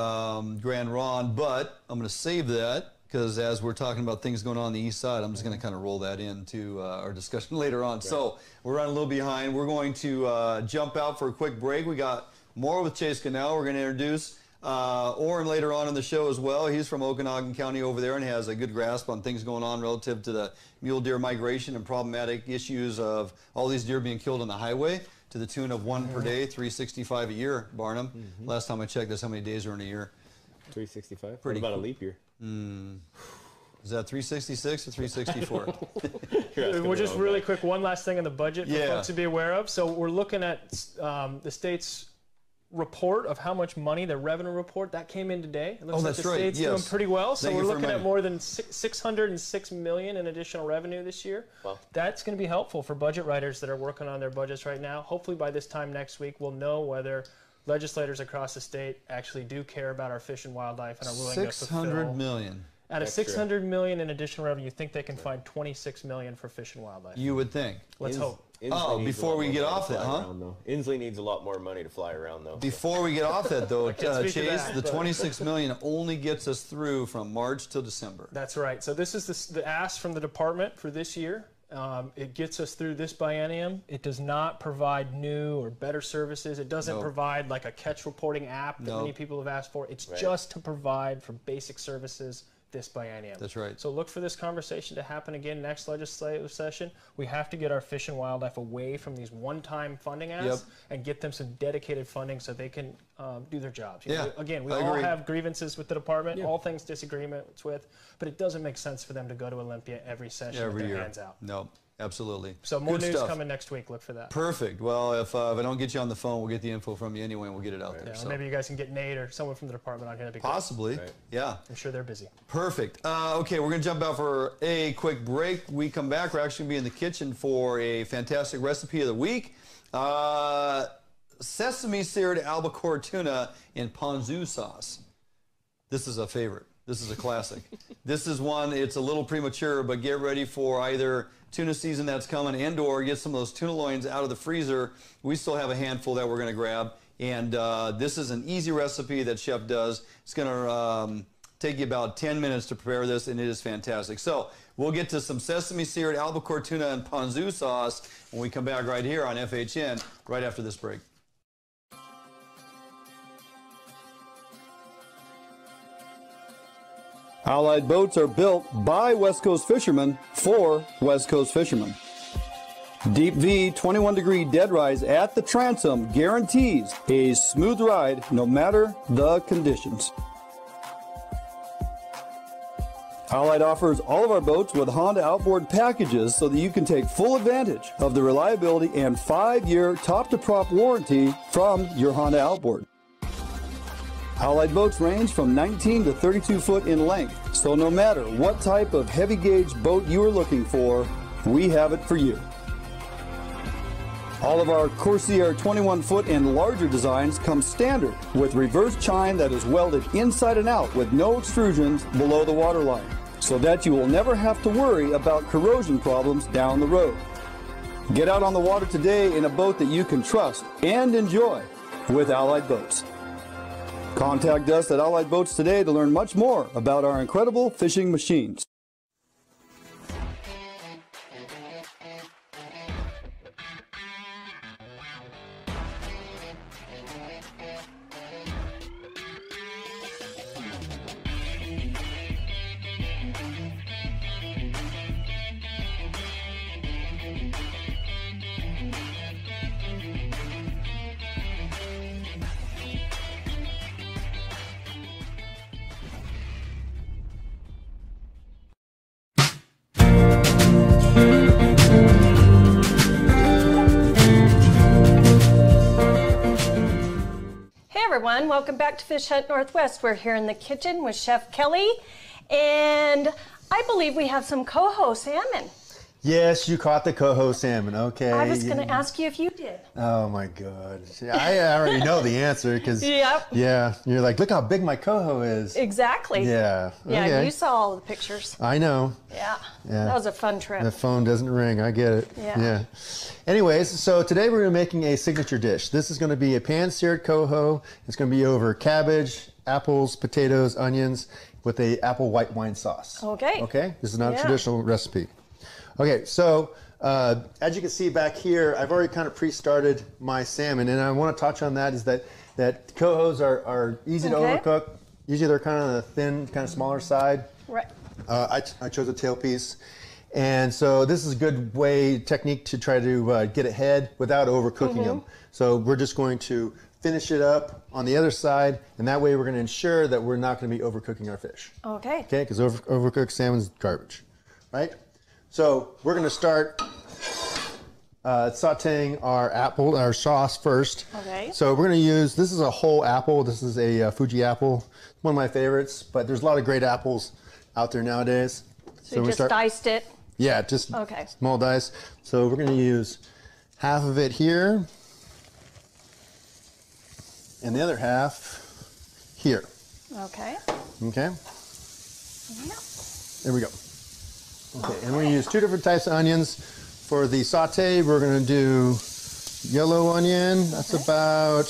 Grand Ron, but I'm going to save that because as we're talking about things going on the east side, I'm just going to kind of roll that into our discussion later on. So we're running a little behind. We're going to jump out for a quick break. We got more with Chase Gunnell. We're going to introduce Orrin later on in the show as well. He's from Okanagan County over there and has a good grasp on things going on relative to the mule deer migration and problematic issues of all these deer being killed on the highway, to the tune of one per day, 365 a year, Barnum. Last time I checked, that's how many days are in a year. 365? Pretty cool. A leap year? Is that 366 or 364? We're just really quick, one last thing on the budget for folks to be aware of. So we're looking at the state's report of how much money, the revenue report, that came in today. It looks like the state's doing pretty well. So we're looking at more than $606 million in additional revenue this year. Wow. That's going to be helpful for budget writers that are working on their budgets right now. Hopefully by this time next week, we'll know whether legislators across the state actually do care about our fish and wildlife and are willing to fulfill. $600 million. Out of $600 million in additional revenue, you think they can find $26 million for fish and wildlife? You would think. Let's hope. Oh, before we get off that, huh? Inslee needs a lot more money to fly around, though. Before we get off that, though, Chase, the $26 million only gets us through from March till December. That's right. So this is the ask from the department for this year. It gets us through this biennium. It does not provide new or better services. It doesn't provide like a catch reporting app that many people have asked for. It's just to provide for basic services this biennium. That's right. So look for this conversation to happen again next legislative session. We have to get our fish and wildlife away from these one-time funding asks and get them some dedicated funding so they can do their jobs. You know, again, we all have grievances with the department, all things disagreements with, but it doesn't make sense for them to go to Olympia every session with their hands out. No, absolutely. So more news coming next week. Look for that. Perfect. Well, if I don't get you on the phone, we'll get the info from you anyway, and we'll get it out there. So maybe you guys can get Nate or someone from the department on here. Possibly. Yeah. I'm sure they're busy. Perfect. Okay, we're going to jump out for a quick break. We come back. We're actually going to be in the kitchen for a fantastic recipe of the week. Sesame seared albacore tuna in ponzu sauce. This is a favorite. This is a classic. This is one, it's a little premature, but get ready for either tuna season that's coming and or get some of those tuna loins out of the freezer. We still have a handful that we're going to grab. And this is an easy recipe that Chef does. It's going to take you about 10 minutes to prepare this, and it is fantastic. So we'll get to some sesame seared albacore tuna and ponzu sauce when we come back right here on FHN right after this break. Allied Boats are built by West Coast fishermen for West Coast fishermen. Deep V 21 degree dead rise at the transom guarantees a smooth ride no matter the conditions. Allied offers all of our boats with Honda Outboard packages so that you can take full advantage of the reliability and 5-year top-to-prop warranty from your Honda Outboard. Allied boats range from 19 to 32 foot in length, so no matter what type of heavy gauge boat you are looking for, we have it for you. All of our Corsair 21 foot and larger designs come standard with reverse chine that is welded inside and out with no extrusions below the waterline. so that you will never have to worry about corrosion problems down the road. Get out on the water today in a boat that you can trust and enjoy with Allied Boats. Contact us at Allied Boats today to learn much more about our incredible fishing machines. Welcome back to Fish Hunt Northwest. We're here in the kitchen with Chef Kelly, and I believe we have some coho salmon. Yes, you caught the coho salmon, okay. I was going to ask you if you did. Oh my God. I already know the answer because, yeah, you're like, look how big my coho is. Exactly. Yeah. Yeah, okay. You saw all the pictures. I know. Yeah. That was a fun trip. The phone doesn't ring, I get it. Yeah. Anyways, so today we're making a signature dish. This is going to be a pan-seared coho. It's going to be over cabbage, apples, potatoes, onions with an apple white wine sauce. Okay. Okay? This is not a traditional recipe. Okay, so as you can see back here, I've already kind of pre-started my salmon, and I want to touch on that is that cohos are easy to overcook. Usually they're kind of on the thin, kind of smaller side. Right. I chose a tail piece, and so this is a good technique to try to get ahead without overcooking them. So we're just going to finish it up on the other side, and that way we're going to ensure that we're not going to be overcooking our fish. Okay. Okay, because overcooked salmon's garbage, right? So we're going to start sauteing our apple, our sauce first. Okay. So we're going to use, this is a whole apple. This is a Fuji apple, one of my favorites, but there's a lot of great apples out there nowadays. So you just diced it? Yeah, just small dice. So we're going to use half of it here and the other half here. Okay. Okay. Yeah. There we go. Okay, and we're going to use two different types of onions. For the saute, we're going to do yellow onion. That's about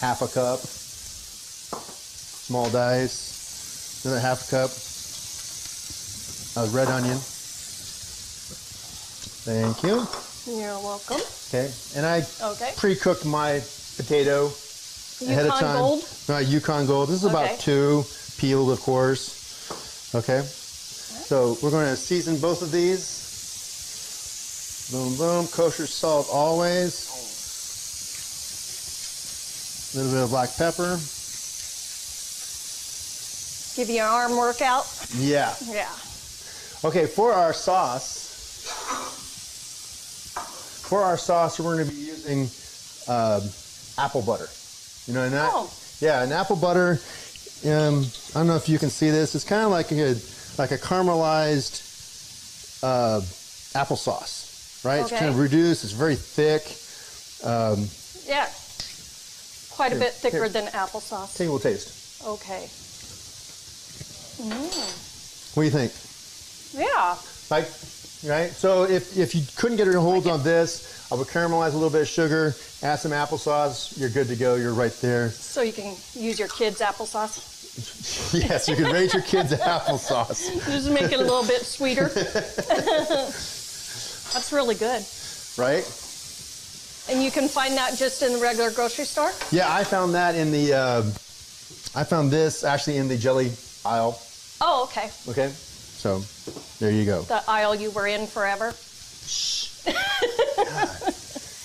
half a cup. Small dice. Another half a cup of red onion. Thank you. You're welcome. Okay, and I pre-cooked my potato ahead of time. Gold? Yukon Gold. This is about two, peeled, of course. Okay. So we're going to season both of these. Boom, boom. Kosher salt always. A little bit of black pepper. Give you an arm workout. Yeah. Yeah. Okay, for our sauce, we're going to be using apple butter. You know, and that, yeah, an apple butter. I don't know if you can see this. It's kind of like a caramelized applesauce, right? Okay. It's kind of reduced. It's very thick. Yeah, quite a bit thicker than applesauce. Single taste. Okay. Mm. What do you think? Yeah. Like, right? So if you couldn't get a hold on this, I would caramelize a little bit of sugar, add some applesauce. You're good to go. You're right there. So you can use your kids' applesauce. Yes, you can raise your kids' applesauce. Just make it a little bit sweeter. That's really good. Right? And you can find that just in the regular grocery store? Yeah, I found that in the, I found this actually in the jelly aisle. Oh, okay. Okay, so there you go. The aisle you were in forever? Shh. God.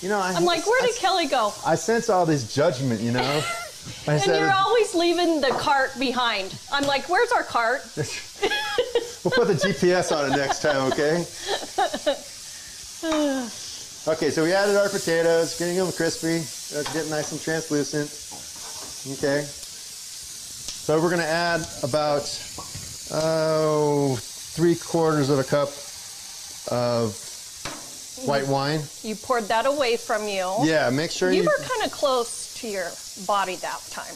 You know, I'm like, where did Kelly go? I sense all this judgment, you know? And you're always leaving the cart behind. I'm like, where's our cart? We'll put the GPS on it next time, okay? Okay, so we added our potatoes, getting them crispy, getting nice and translucent. Okay. So we're going to add about 3/4 of a cup of white wine. You poured that away from you. Yeah, make sure you were kind of close to your body that time.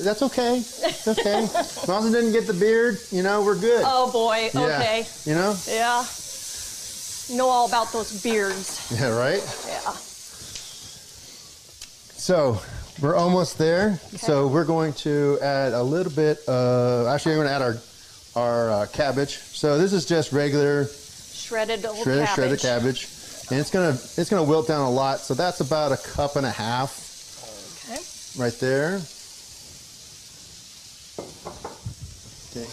That's okay. It's okay. As long as it didn't get the beard, you know, we're good. Oh, boy. Yeah. Okay. You know? Yeah. Know all about those beards. Yeah, right? Yeah. So, we're almost there. Okay. So, we're going to add a little bit of... Actually, we're going to add our cabbage. So, this is just regular... Shredded cabbage. And it's gonna wilt down a lot. So, that's about 1.5 cups. Okay. Right there. Okay.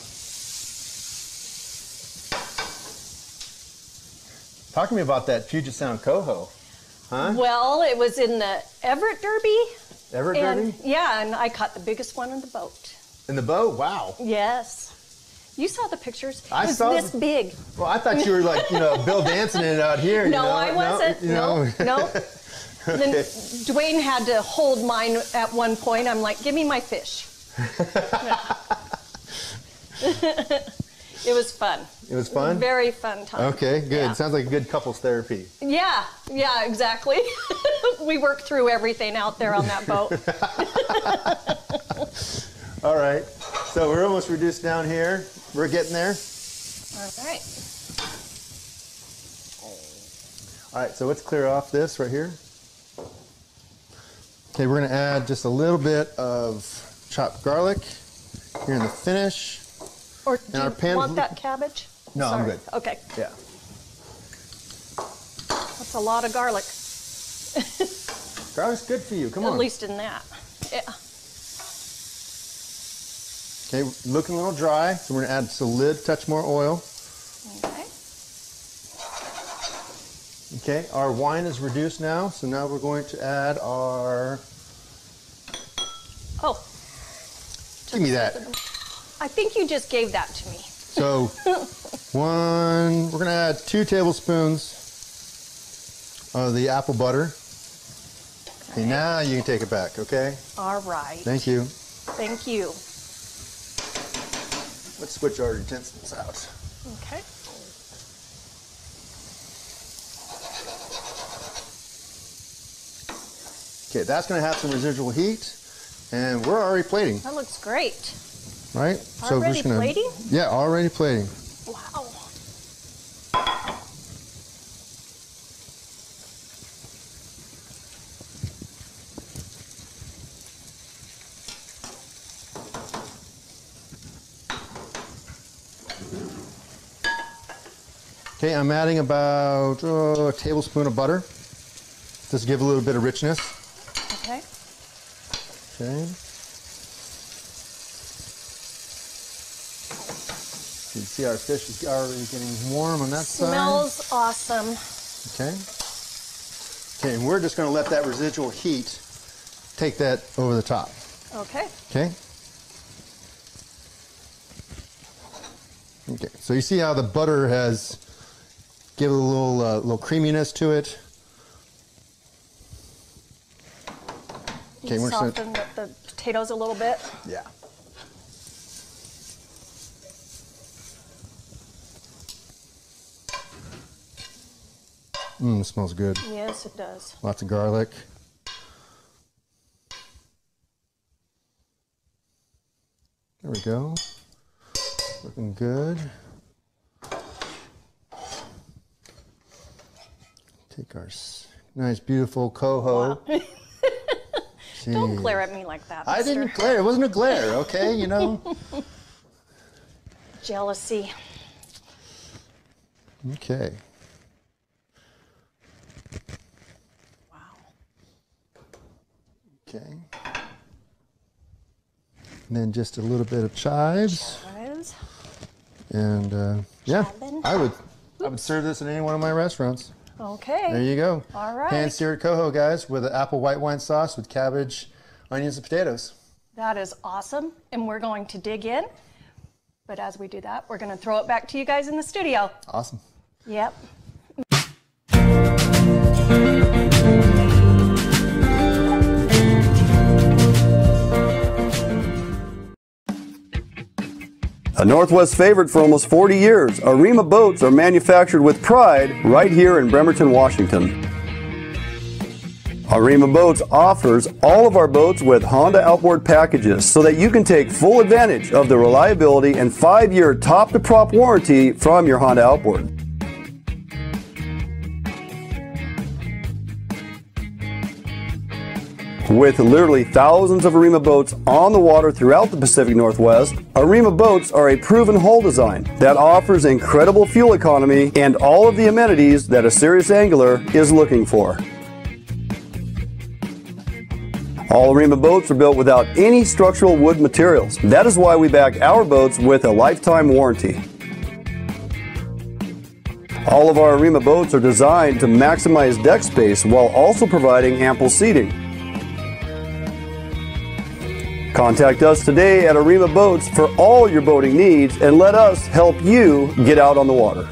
Talk to me about that Puget Sound Coho, huh? Well, it was in the Everett Derby. Everett Derby? Yeah, and I caught the biggest one in the boat. In the boat? Wow. Yes. You saw the pictures. It was this big. Well, I thought you were like, you know, Bill dancing it out here. No, you know? I wasn't. No. Okay. Then Dwayne had to hold mine at one point. I'm like, give me my fish. It was fun. It was fun? Very fun time. Okay, good. Yeah. Sounds like a good couples therapy. Yeah, yeah, exactly. We worked through everything out there on that boat. All right, so we're almost reduced down here. We're getting there. All right. All right, so let's clear off this right here. Okay, we're going to add just a little bit of chopped garlic here in the finish. Or do you want that cabbage? No, sorry. I'm good. Okay. Yeah. That's a lot of garlic. Garlic's good for you. Come on. At least in that. Yeah. Okay, looking a little dry, so we're going to add just a touch more oil. Okay. Okay, our wine is reduced now, so now we're going to add our... Oh. Give me that. I think you just gave that to me. So, we're going to add 2 tablespoons of the apple butter. Okay, now you can take it back, okay? All right. Thank you. Thank you. Let's switch our utensils out. Okay. Okay, that's going to have some residual heat, and we're already plating. That looks great. Right? So we're just gonna, plating? Yeah, already plating. Wow. Okay, I'm adding about a tablespoon of butter. Just to give a little bit of richness. Okay. Okay. You can see our fish is already getting warm on that side. Smells awesome. Okay. Okay, and we're just going to let that residual heat take that over the top. Okay. Okay. Okay. So you see how the butter has given a little creaminess to it. Okay, we're going to soften the potatoes a little bit. Yeah. Mmm, smells good. Yes, it does. Lots of garlic. There we go. Looking good. Take our nice, beautiful coho. Wow. Don't glare at me like that, mister. I didn't glare. It wasn't a glare, okay? You know? Jealousy. Okay. Okay. And then just a little bit of chives. Chives. And yeah, I would serve this in any one of my restaurants. Okay. There you go. All right. Pan-seared coho, guys, with an apple white wine sauce with cabbage, onions, and potatoes. That is awesome. And we're going to dig in. But as we do that, we're going to throw it back to you guys in the studio. Awesome. Yep. A Northwest favorite for almost 40 years, Arima Boats are manufactured with pride right here in Bremerton, Washington. Arima Boats offers all of our boats with Honda Outboard packages so that you can take full advantage of the reliability and 5-year top-to-prop warranty from your Honda Outboard. With literally thousands of Arima boats on the water throughout the Pacific Northwest, Arima boats are a proven hull design that offers incredible fuel economy and all of the amenities that a serious angler is looking for. All Arima boats are built without any structural wood materials. That is why we back our boats with a lifetime warranty. All of our Arima boats are designed to maximize deck space while also providing ample seating. Contact us today at Arima Boats for all your boating needs and let us help you get out on the water.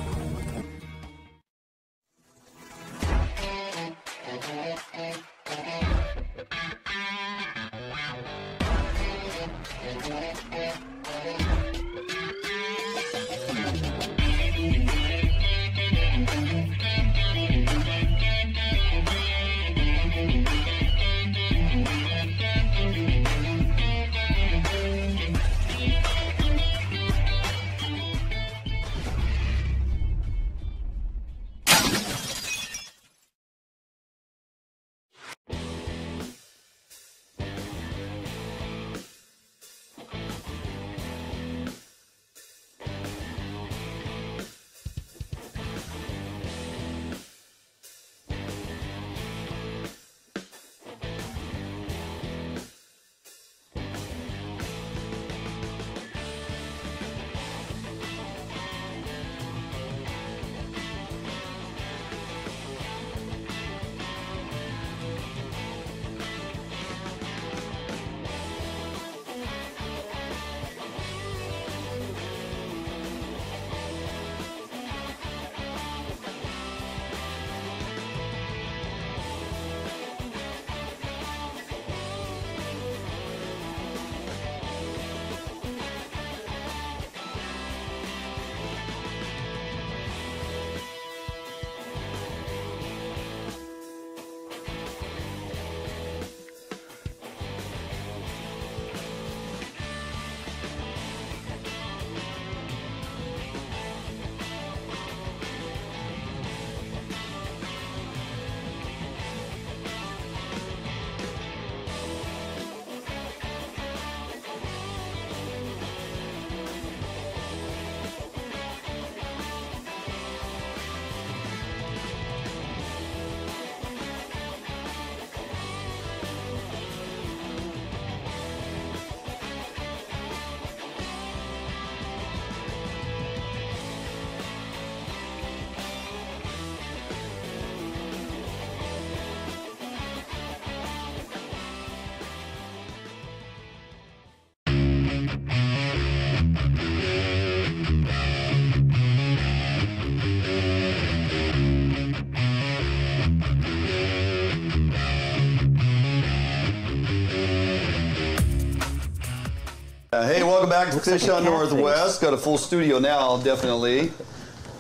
Hey, welcome back to Fish Hunt Northwest. Got a full studio now, definitely.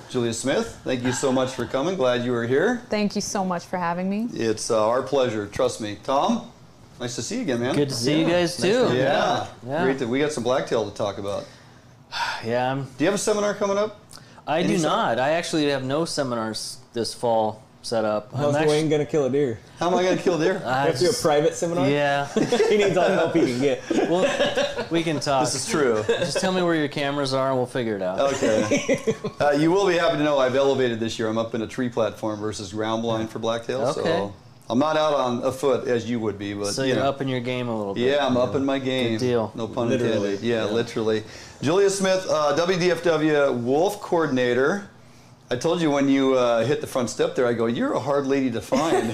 Julia Smith, thank you so much for coming. Glad you were here. Thank you so much for having me. It's our pleasure, trust me. Tom, nice to see you again, man. Good to see you guys, too. Nice yeah. Great that we got some blacktail to talk about. Yeah. Do you have a seminar coming up? I do not. I actually have no seminars this fall set up. How's Dwayne going to kill a deer? How am I going to kill a deer? I have to do a private seminar? Yeah. He needs all the help he can get. Well, we can talk. This is true. Just tell me where your cameras are and we'll figure it out. Okay. You will be happy to know I've elevated this year. I'm up in a tree platform versus ground blind for blacktail. Okay. So I'm not out on a foot as you would be. But, so you're upping your game a little bit. Yeah, I'm upping my game. Good deal. No pun intended. Yeah, literally. Julia Smith, WDFW Wolf Coordinator. I told you when you hit the front step there, I go, you're a hard lady to find.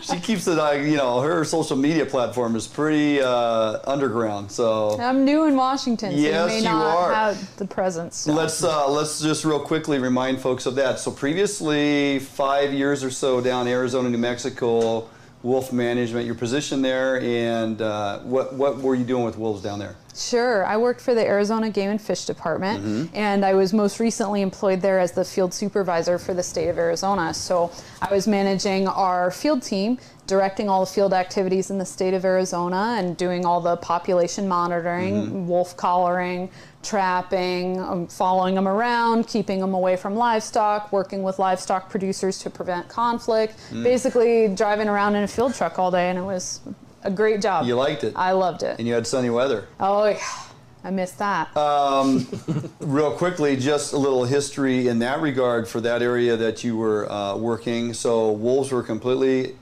She keeps it, you know, her social media platform is pretty underground. So I'm new in Washington, so yes, you may not have the presence. So. Let's just real quickly remind folks of that. So previously, 5 years or so down Arizona, New Mexico, wolf management, your position there, and what were you doing with wolves down there? Sure. I worked for the Arizona Game and Fish Department, and I was most recently employed there as the field supervisor for the state of Arizona. So I was managing our field team directing all the field activities in the state of Arizona and doing all the population monitoring, wolf collaring, trapping, following them around, keeping them away from livestock, working with livestock producers to prevent conflict, basically driving around in a field truck all day, and it was a great job. You liked it. I loved it. And you had sunny weather. Oh, yeah. I missed that. Real quickly, just a little history in that regard for that area that you were working. So wolves were completely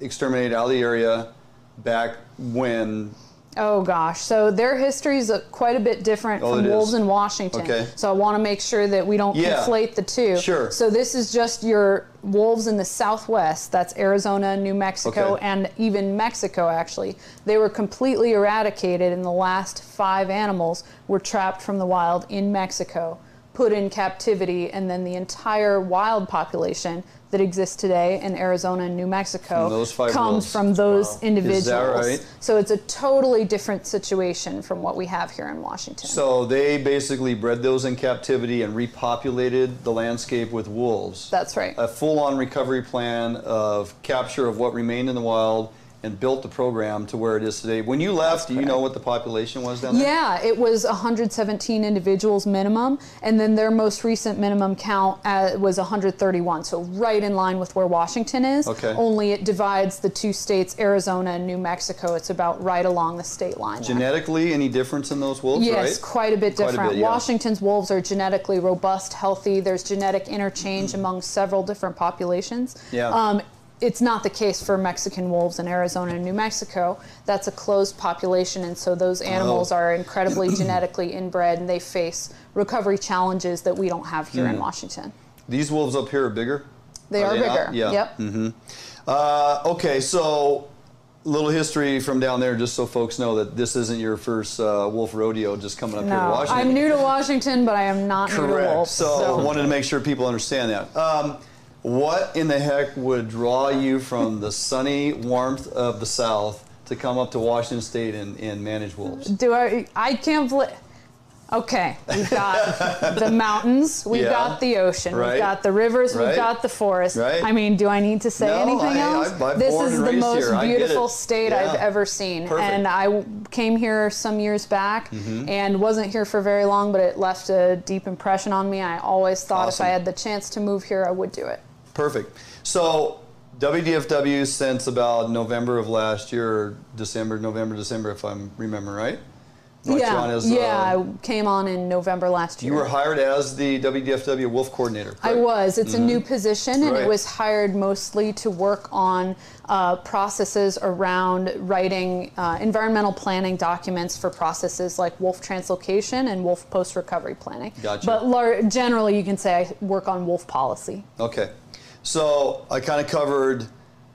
exterminated out of the area back when... Oh, gosh. So their history is quite a bit different from wolves in Washington. Okay. So I want to make sure that we don't conflate the two. Sure. So this is just your wolves in the Southwest. That's Arizona, New Mexico, and even Mexico, actually. They were completely eradicated, and the last 5 animals were trapped from the wild in Mexico, put in captivity, and then the entire wild population that exists today in Arizona and New Mexico comes from those individuals. Is that right? So it's a totally different situation from what we have here in Washington. So they basically bred those in captivity and repopulated the landscape with wolves. That's right. A full-on recovery plan of capture of what remained in the wild, and built the program to where it is today. When you left, do you know what the population was down there? Yeah, it was 117 individuals minimum, and then their most recent minimum count was 131, so right in line with where Washington is, only it divides the two states, Arizona and New Mexico. It's about right along the state line. Genetically, any difference in those wolves, right? Yes, quite a bit different. Washington's wolves are genetically robust, healthy. There's genetic interchange among several different populations. Yeah. It's not the case for Mexican wolves in Arizona and New Mexico. That's a closed population, and so those animals are incredibly genetically inbred, and they face recovery challenges that we don't have here in Washington. These wolves up here are bigger? They are bigger, yep. Okay, so a little history from down there, just so folks know that this isn't your first wolf rodeo just coming up here to Washington. I'm new to Washington, but I am not new to wolves. So I wanted to make sure people understand that. What in the heck would draw you from the sunny warmth of the South to come up to Washington State and manage wolves? I can't believe... Okay, we've got the mountains, we've got the ocean, we've got the rivers, we've got the forest. I mean, do I need to say anything else? This is the most beautiful state I've ever seen. And I came here some years back and wasn't here for very long, but it left a deep impression on me. I always thought if I had the chance to move here, I would do it. Perfect. So WDFW since about November of last year, November, December, if I'm remembering right? I came on in November last year. You were hired as the WDFW Wolf Coordinator, correct? I was. It's a new position, and it was hired mostly to work on processes around writing environmental planning documents for processes like wolf translocation and wolf post-recovery planning. Gotcha. But generally, you can say I work on wolf policy. Okay. So I kind of covered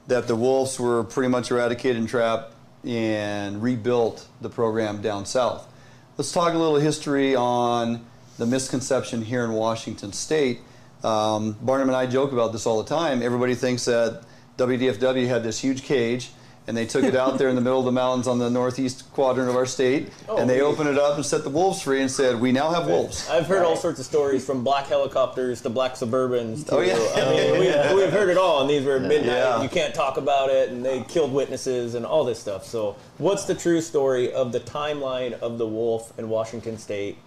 that the wolves were pretty much eradicated and trapped and rebuilt the program down south. Let's talk a little history on the misconception here in Washington State. Barnum and I joke about this all the time. Everybody thinks that WDFW had this huge cage, and they took it out there in the middle of the mountains on the northeast quadrant of our state, and they opened it up and set the wolves free and said, we now have wolves. I've heard all sorts of stories, from black helicopters to black Suburbans. To, we've heard it all, and these were midnight, and you can't talk about it, and they killed witnesses and all this stuff. So what's the true story of the timeline of the wolf in Washington State?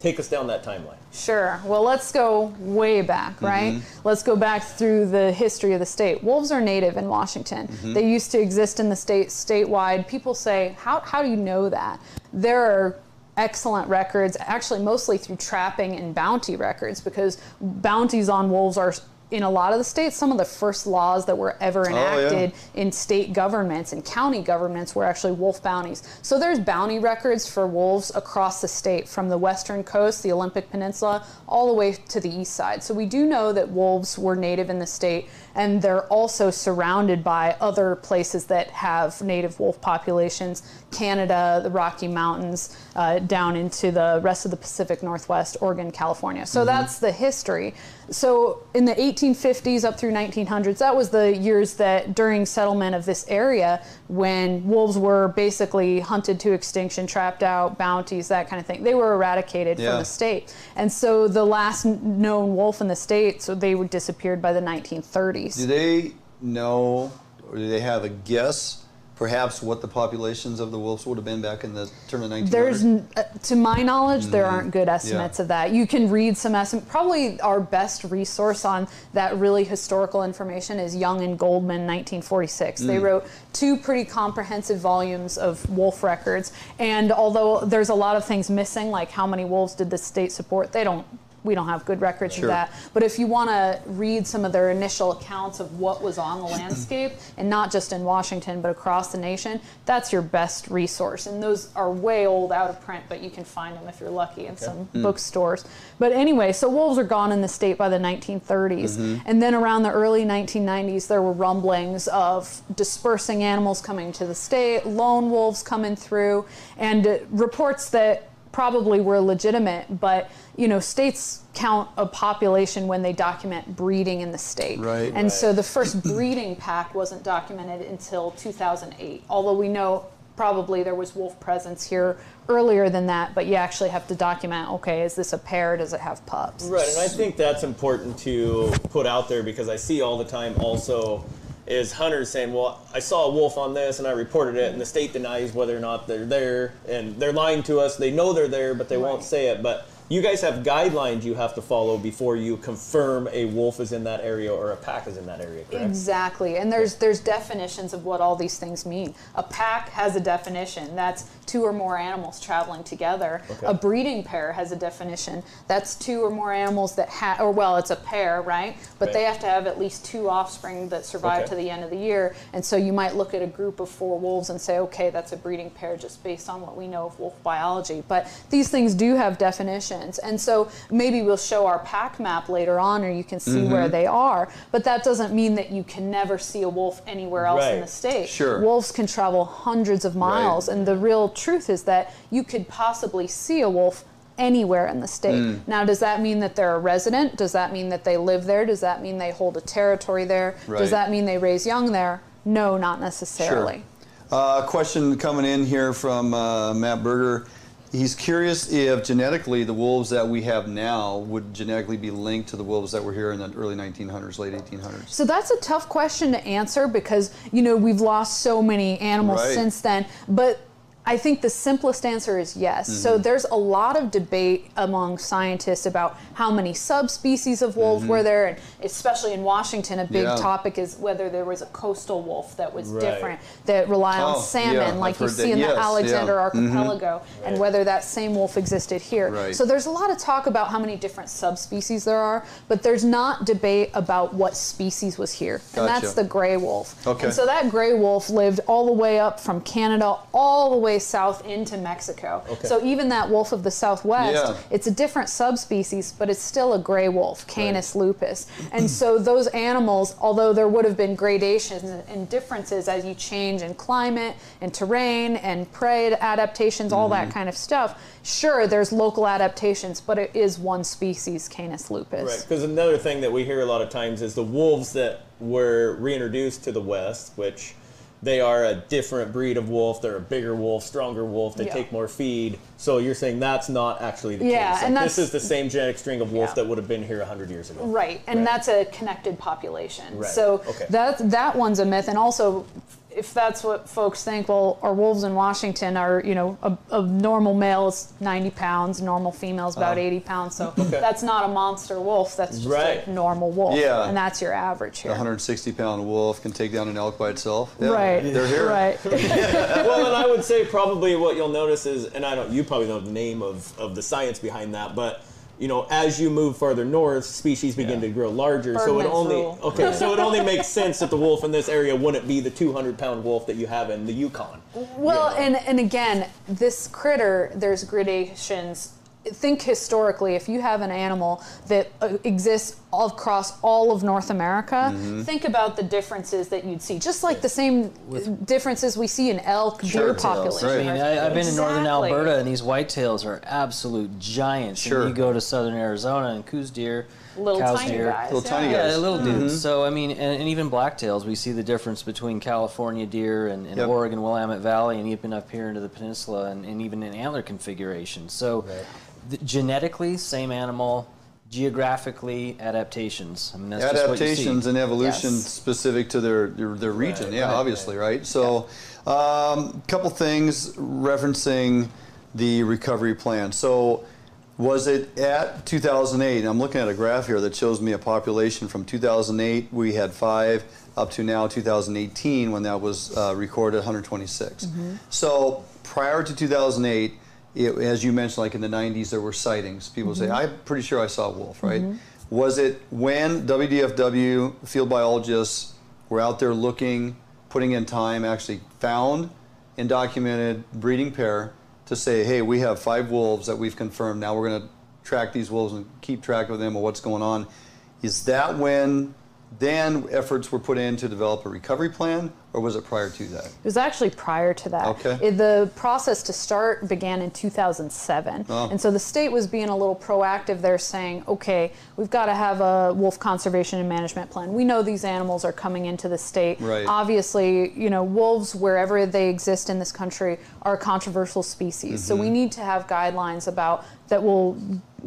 Take us down that timeline. Sure. Well, let's go way back, right? Let's go back through the history of the state. Wolves are native in Washington. They used to exist in the state statewide. People say, how do you know that? There are excellent records, actually mostly through trapping and bounty records, because bounties on wolves are, in a lot of the states, some of the first laws that were ever enacted in state governments and county governments were actually wolf bounties. So there's bounty records for wolves across the state, from the western coast, the Olympic Peninsula, all the way to the east side. So we do know that wolves were native in the state, and they're also surrounded by other places that have native wolf populations, Canada, the Rocky Mountains, down into the rest of the Pacific Northwest, Oregon, California. So that's the history. So in the 1850s up through 1900s, that was the years that during settlement of this area when wolves were basically hunted to extinction, trapped out, bounties, that kind of thing. They were eradicated from the state. And so the last known wolf in the state, so they were disappeared by the 1930s. Do they know or do they have a guess perhaps what the populations of the wolves would have been back in the turn of the 1900s? There's, to my knowledge, there aren't good estimates of that. You can read some estimates. Probably our best resource on that really historical information is Young and Goldman, 1946. They wrote two pretty comprehensive volumes of wolf records. And although there's a lot of things missing, like how many wolves did the state support, they don't. We don't have good records of that. But if you want to read some of their initial accounts of what was on the landscape, and not just in Washington, but across the nation, that's your best resource. And those are way old, out of print, but you can find them if you're lucky in some bookstores. But anyway, so wolves are gone in the state by the 1930s. And then around the early 1990s, there were rumblings of dispersing animals coming to the state, lone wolves coming through, and reports that probably were legitimate, but you know, states count a population when they document breeding in the state. So the first breeding pack wasn't documented until 2008, although we know probably there was wolf presence here earlier than that, but you actually have to document, okay, is this a pair, does it have pups? Right, and I think that's important to put out there, because I see all the time also is hunters saying, well, I saw a wolf on this and I reported it, and the state denies whether or not they're there, and they're lying to us. They know they're there, but they won't say it. But you guys have guidelines you have to follow before you confirm a wolf is in that area or a pack is in that area, correct? Exactly, and there's definitions of what all these things mean. A pack has a definition. That's two or more animals traveling together. Okay. A breeding pair has a definition. That's two or more animals that have, or well, it's a pair, right? But they have to have at least two offspring that survive to the end of the year. And so you might look at a group of four wolves and say, okay, that's a breeding pair just based on what we know of wolf biology. But these things do have definitions. And so maybe we'll show our pack map later on, or you can see where they are. But that doesn't mean that you can never see a wolf anywhere else in the state. Wolves can travel hundreds of miles. And the real truth is that you could possibly see a wolf anywhere in the state. Now, does that mean that they're a resident? Does that mean that they live there? Does that mean they hold a territory there? Does that mean they raise young there? No, not necessarily. Question coming in here from Matt Berger. He's curious if genetically the wolves that we have now would genetically be linked to the wolves that were here in the early 1900s, late 1800s. So that's a tough question to answer, because, you know, we've lost so many animals since then. But I think the simplest answer is yes. So there's a lot of debate among scientists about how many subspecies of wolves were there, and especially in Washington, a big topic is whether there was a coastal wolf that was different, that relied on salmon, like you see in the Alexander Archipelago, and whether that same wolf existed here. So there's a lot of talk about how many different subspecies there are, but there's not debate about what species was here, and that's the gray wolf. And so that gray wolf lived all the way up from Canada all the way south into Mexico. So even that wolf of the Southwest, it's a different subspecies, but it's still a gray wolf, Canis lupus. And so those animals, although there would have been gradations and differences as you change in climate and terrain and prey adaptations, all that kind of stuff, sure, there's local adaptations, but it is one species, Canis lupus. Right, because another thing that we hear a lot of times is the wolves that were reintroduced to the West, which they are a different breed of wolf. They're a bigger wolf, stronger wolf. They take more feed. So you're saying that's not actually the case. Like, and this is the same genetic string of wolf that would have been here 100 years ago. And that's a connected population. So that one's a myth. And also, if that's what folks think, well, our wolves in Washington are, you know, a normal male is 90 pounds, normal female is about 80 pounds. So that's not a monster wolf. That's just a normal wolf. And that's your average here. A 160-pound wolf can take down an elk by itself. They're here. Well, and I would say probably what you'll notice is, and I don't, you probably know the name of the science behind that, but you know, as you move farther north, species begin to grow larger. Birdman's so it only makes sense that the wolf in this area wouldn't be the 200-pound wolf that you have in the Yukon. Well, you know? and again, this critter, there's gradations. Think historically, if you have an animal that exists all across all of North America, think about the differences that you'd see. Just like the same differences we see in elk, deer population. I've been in northern Alberta, and these whitetails are absolute giants. And you go to southern Arizona, and coos deer, little tiny guys. Yeah, little dudes. So, I mean, and even blacktails, we see the difference between California deer and Oregon, Willamette Valley, and even up here into the peninsula, and even in antler configuration. So, genetically, same animal, geographically adaptations. I mean, that's adaptations and evolution specific to their region. Right, obviously, right? So, couple things referencing the recovery plan. So, was it at 2008? I'm looking at a graph here that shows me a population from 2008. We had 5 up to now 2018 when that was recorded 126. Mm-hmm. So prior to 2008. It, as you mentioned, like in the 90s, there were sightings. People say, I'm pretty sure I saw a wolf, right? Was it when WDFW field biologists were out there looking, putting in time, actually found and documented breeding pair to say, hey, we have 5 wolves that we've confirmed. Now we're going to track these wolves and keep track of them and what's going on. Is that when then efforts were put in to develop a recovery plan, or was it prior to that? It was actually prior to that. Okay. The process to start began in 2007. Oh. And so the state was being a little proactive there, saying, okay, we've got to have a wolf conservation and management plan. We know these animals are coming into the state. Right. Obviously, you know, wolves, wherever they exist in this country, are a controversial species. So we need to have guidelines about that will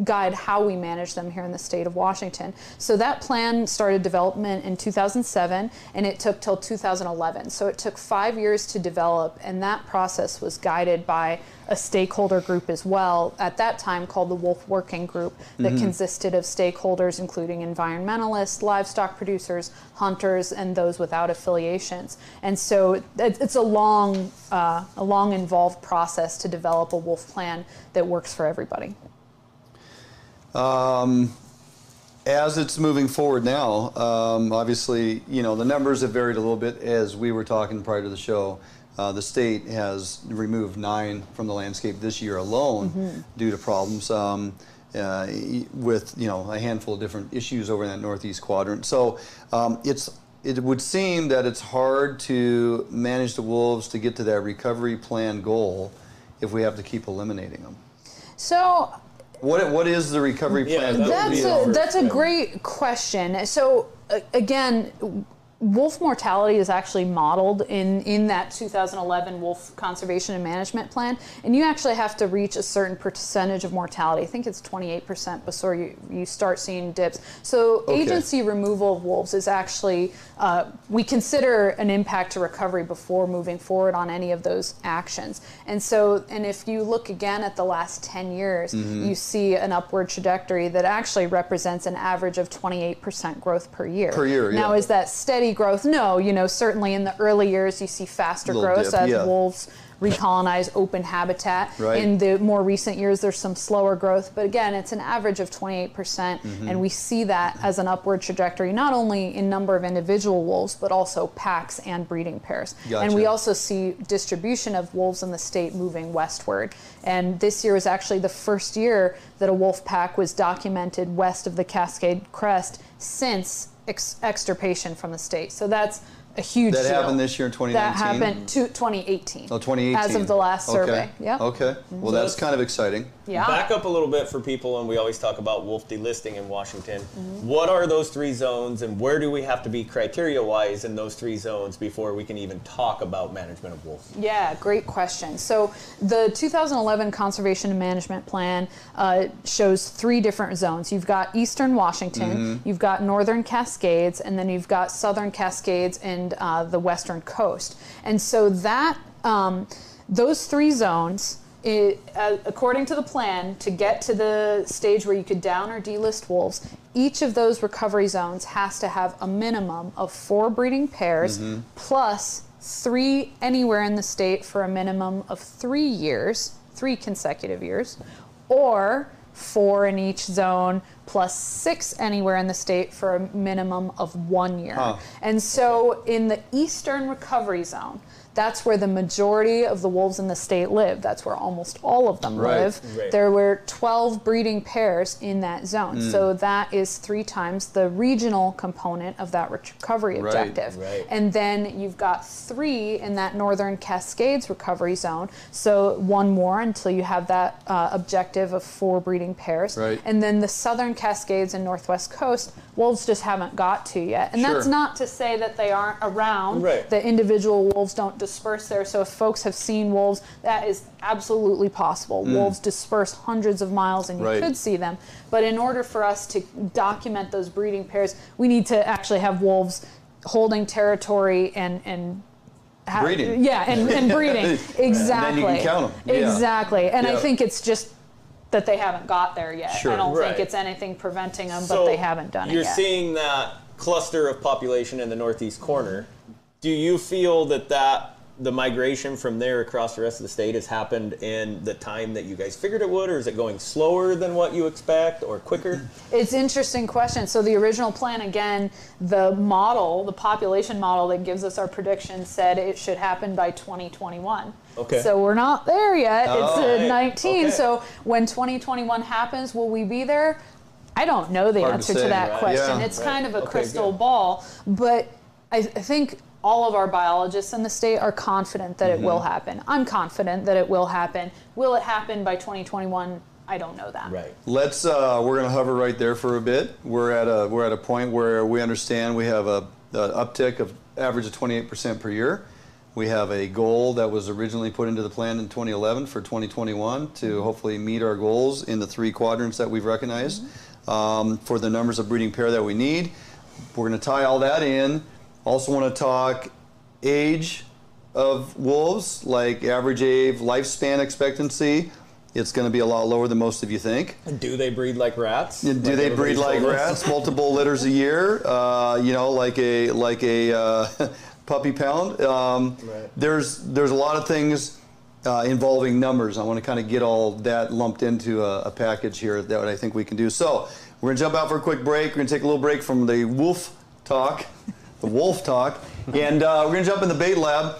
guide how we manage them here in the state of Washington. So that plan started development in 2007, and it took till 2011. So it took 5 years to develop, and that process was guided by a stakeholder group as well, at that time called the Wolf Working Group, that consisted of stakeholders including environmentalists, livestock producers, hunters, and those without affiliations. And so it's a long involved process to develop a wolf plan that works for everybody. As it's moving forward now, obviously, you know, the numbers have varied a little bit as we were talking prior to the show. The state has removed 9 from the landscape this year alone due to problems with, you know, a handful of different issues over in that northeast quadrant. So it would seem that it's hard to manage the wolves to get to that recovery plan goal if we have to keep eliminating them. So what is the recovery plan? Yeah, that's a great question. So again, wolf mortality is actually modeled in that 2011 Wolf Conservation and Management Plan, and you actually have to reach a certain percentage of mortality. I think it's 28% before you start seeing dips. So agency removal of wolves is actually, we consider an impact to recovery before moving forward on any of those actions. And so, and if you look again at the last 10 years, you see an upward trajectory that actually represents an average of 28% growth per year. Per year, yeah. Now, is that steady growth? No, you know, certainly in the early years you see faster growth as wolves recolonize open habitat. In the more recent years there's some slower growth, but again it's an average of 28%, and we see that as an upward trajectory, not only in number of individual wolves but also packs and breeding pairs. And we also see distribution of wolves in the state moving westward, and this year is actually the first year that a wolf pack was documented west of the Cascade Crest since extirpation from the state. So that's a huge deal. That happened this year in 2019? That happened to 2018. Oh, 2018. As of the last survey. Yeah. Okay. Well, that's kind of exciting. Yeah. Back up a little bit for people, and we always talk about wolf delisting in Washington. What are those 3 zones, and where do we have to be criteria-wise in those 3 zones before we can even talk about management of wolves? Yeah, great question. So the 2011 Conservation and Management Plan shows 3 different zones. You've got Eastern Washington, you've got Northern Cascades, and then you've got Southern Cascades and the western coast. And so that those 3 zones, according to the plan, to get to the stage where you could down or delist wolves, each of those recovery zones has to have a minimum of 4 breeding pairs plus 3 anywhere in the state for a minimum of 3 years, 3 consecutive years, or 4 in each zone plus 6 anywhere in the state for a minimum of 1 year. And so in the Eastern recovery zone, that's where the majority of the wolves in the state live. That's where almost all of them live. There were 12 breeding pairs in that zone. So that is 3 times the regional component of that recovery objective. And then you've got 3 in that Northern Cascades recovery zone. So 1 more until you have that objective of 4 breeding pairs. And then the Southern Grand Cascades and Northwest Coast, wolves just haven't got to yet. And that's not to say that they aren't around, that individual wolves don't disperse there. So if folks have seen wolves, that is absolutely possible. Wolves disperse hundreds of miles and you could see them. But in order for us to document those breeding pairs, we need to actually have wolves holding territory and breeding. Yeah, and breeding. Exactly. And then you can count them. Exactly. And I think it's just that they haven't got there yet. I don't think it's anything preventing them, so but they haven't done it yet. You're seeing that cluster of population in the northeast corner. Do you feel that the migration from there across the rest of the state has happened in the time that you guys figured it would, or is it going slower than what you expect or quicker? It's an interesting question. So the original plan, again, the model, the population model that gives us our prediction said it should happen by 2021. Okay. So we're not there yet. It's 19. Okay. So when 2021 happens, will we be there? I don't know the answer to that question. Yeah. It's kind of a crystal ball, but I think all of our biologists in the state are confident that it will happen. I'm confident that it will happen. Will it happen by 2021? I don't know that. Right. Let's. We're going to hover right there for a bit. We're at a point where we understand we have an uptick of average of 28% per year. We have a goal that was originally put into the plan in 2011 for 2021 to hopefully meet our goals in the three quadrants that we've recognized for the numbers of breeding pair that we need. We're going to tie all that in. Also want to talk age of wolves, like average age, lifespan expectancy. It's going to be a lot lower than most of you think. And do they breed like rats? Do they breed like rats? Multiple litters a year, you know, like a puppy pound. There's a lot of things involving numbers. I want to kind of get all that lumped into a package here that I think we can do. So we're going to jump out for a quick break. We're going to take a little break from the wolf talk. The wolf talk, and we're going to jump in the bait lab,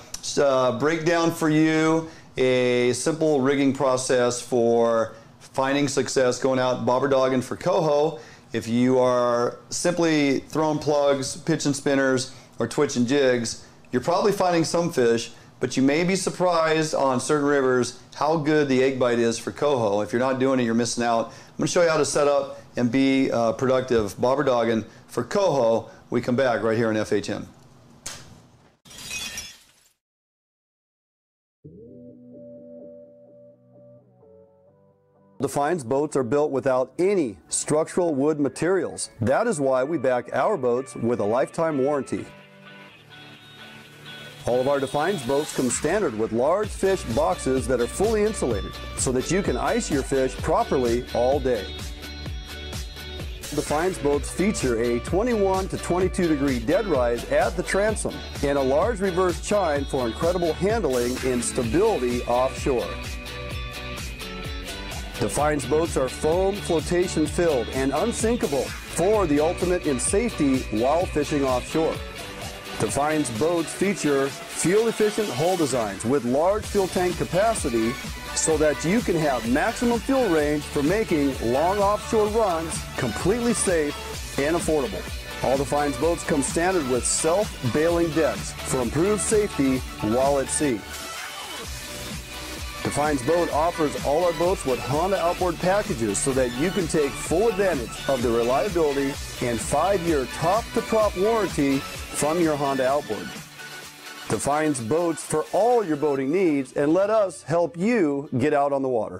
break down for you a simple rigging process for finding success going out bobber dogging for coho. If you are simply throwing plugs, pitching spinners, or twitching jigs, you're probably finding some fish, but you may be surprised on certain rivers how good the egg bite is for coho. If you're not doing it, you're missing out. I'm going to show you how to set up and be productive bobber dogging for coho. We come back right here on FHN. Defiance boats are built without any structural wood materials. That is why we back our boats with a lifetime warranty. All of our Defiance boats come standard with large fish boxes that are fully insulated so that you can ice your fish properly all day. Defiance boats feature a 21 to 22 degree dead rise at the transom and a large reverse chine for incredible handling and stability offshore. Defiance boats are foam flotation filled and unsinkable for the ultimate in safety while fishing offshore. Defiance boats feature fuel efficient hull designs with large fuel tank capacity so that you can have maximum fuel range for making long offshore runs completely safe and affordable. All Defiance boats come standard with self-bailing decks for improved safety while at sea. Defiance boat offers all our boats with Honda Outboard packages so that you can take full advantage of the reliability and 5-year top-to-prop warranty from your Honda Outboard. Defiance boats for all your boating needs, and let us help you get out on the water.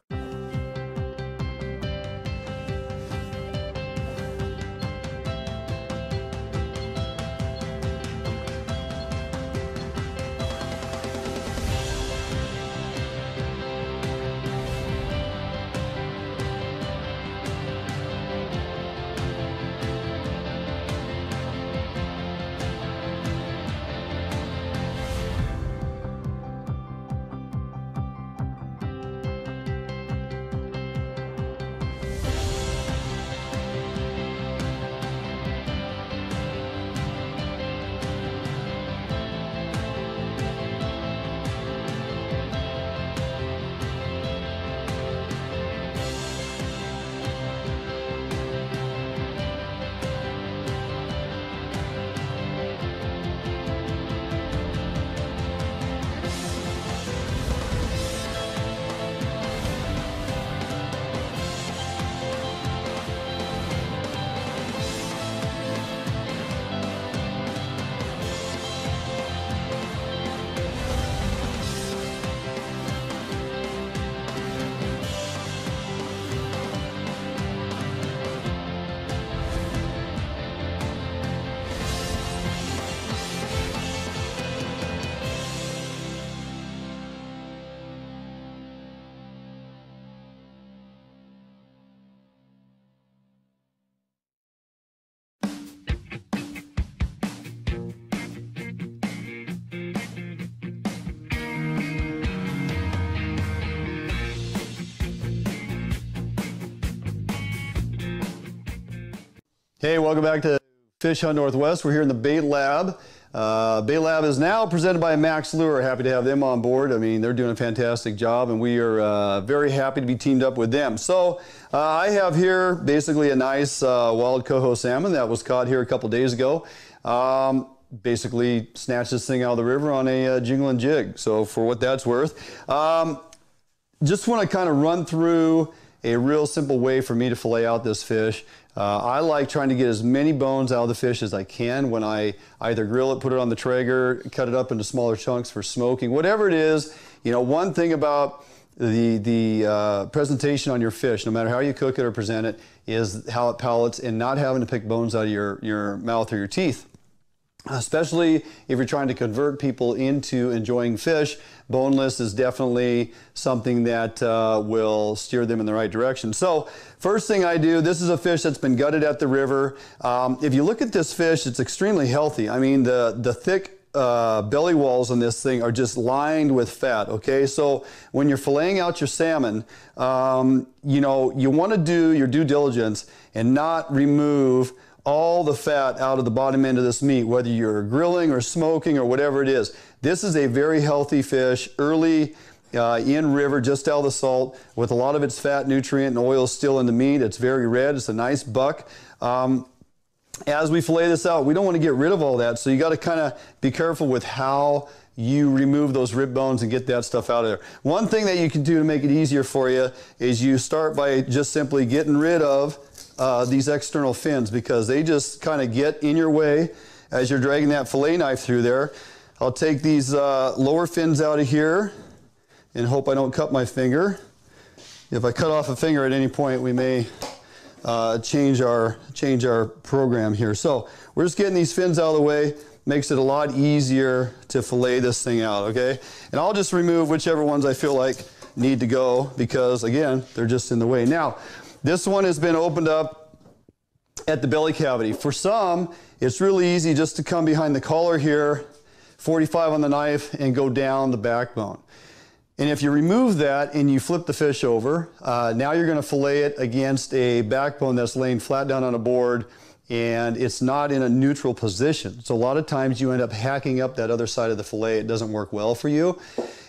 Hey, welcome back to Fish Hunt Northwest. We're here in the bait lab. Bait lab is now presented by Max Lure. Happy to have them on board. I mean, they're doing a fantastic job, and we are very happy to be teamed up with them. So I have here basically a nice wild coho salmon that was caught here a couple days ago. Basically snatched this thing out of the river on a jingling jig. So for what that's worth, just want to kind of run through a real simple way for me to fillet out this fish. I like trying to get as many bones out of the fish as I can when I either grill it, put it on the Traeger, cut it up into smaller chunks for smoking, whatever it is. You know, one thing about the presentation on your fish, no matter how you cook it or present it, is how it palates and not having to pick bones out of your mouth or your teeth. Especially if you're trying to convert people into enjoying fish, boneless is definitely something that will steer them in the right direction. So first thing I do, this is a fish that's been gutted at the river. If you look at this fish, it's extremely healthy. I mean, the thick belly walls on this thing are just lined with fat, okay? So when you're filleting out your salmon, you know, you want to do your due diligence and not remove all the fat out of the bottom end of this meat, whether you're grilling or smoking or whatever it is. This is a very healthy fish, early in river, just out of the salt, with a lot of its fat, nutrient, and oil still in the meat. It's very red. It's a nice buck. As we fillet this out, we don't want to get rid of all that, so you got to kind of be careful with how you remove those rib bones and get that stuff out of there. One thing that you can do to make it easier for you is you start by just simply getting rid of these external fins, because they just kind of get in your way as you're dragging that fillet knife through there. I'll take these lower fins out of here and hope I don't cut my finger. If I cut off a finger at any point, we may change our program here. So we're just getting these fins out of the way. Makes it a lot easier to fillet this thing out, okay? And I'll just remove whichever ones I feel like need to go, because again, they're just in the way. Now, this one has been opened up at the belly cavity. For some, it's really easy just to come behind the collar here, 45 on the knife, and go down the backbone. And if you remove that and you flip the fish over, now you're going to fillet it against a backbone that's laying flat down on a board, and it's not in a neutral position. So a lot of times you end up hacking up that other side of the fillet. It doesn't work well for you.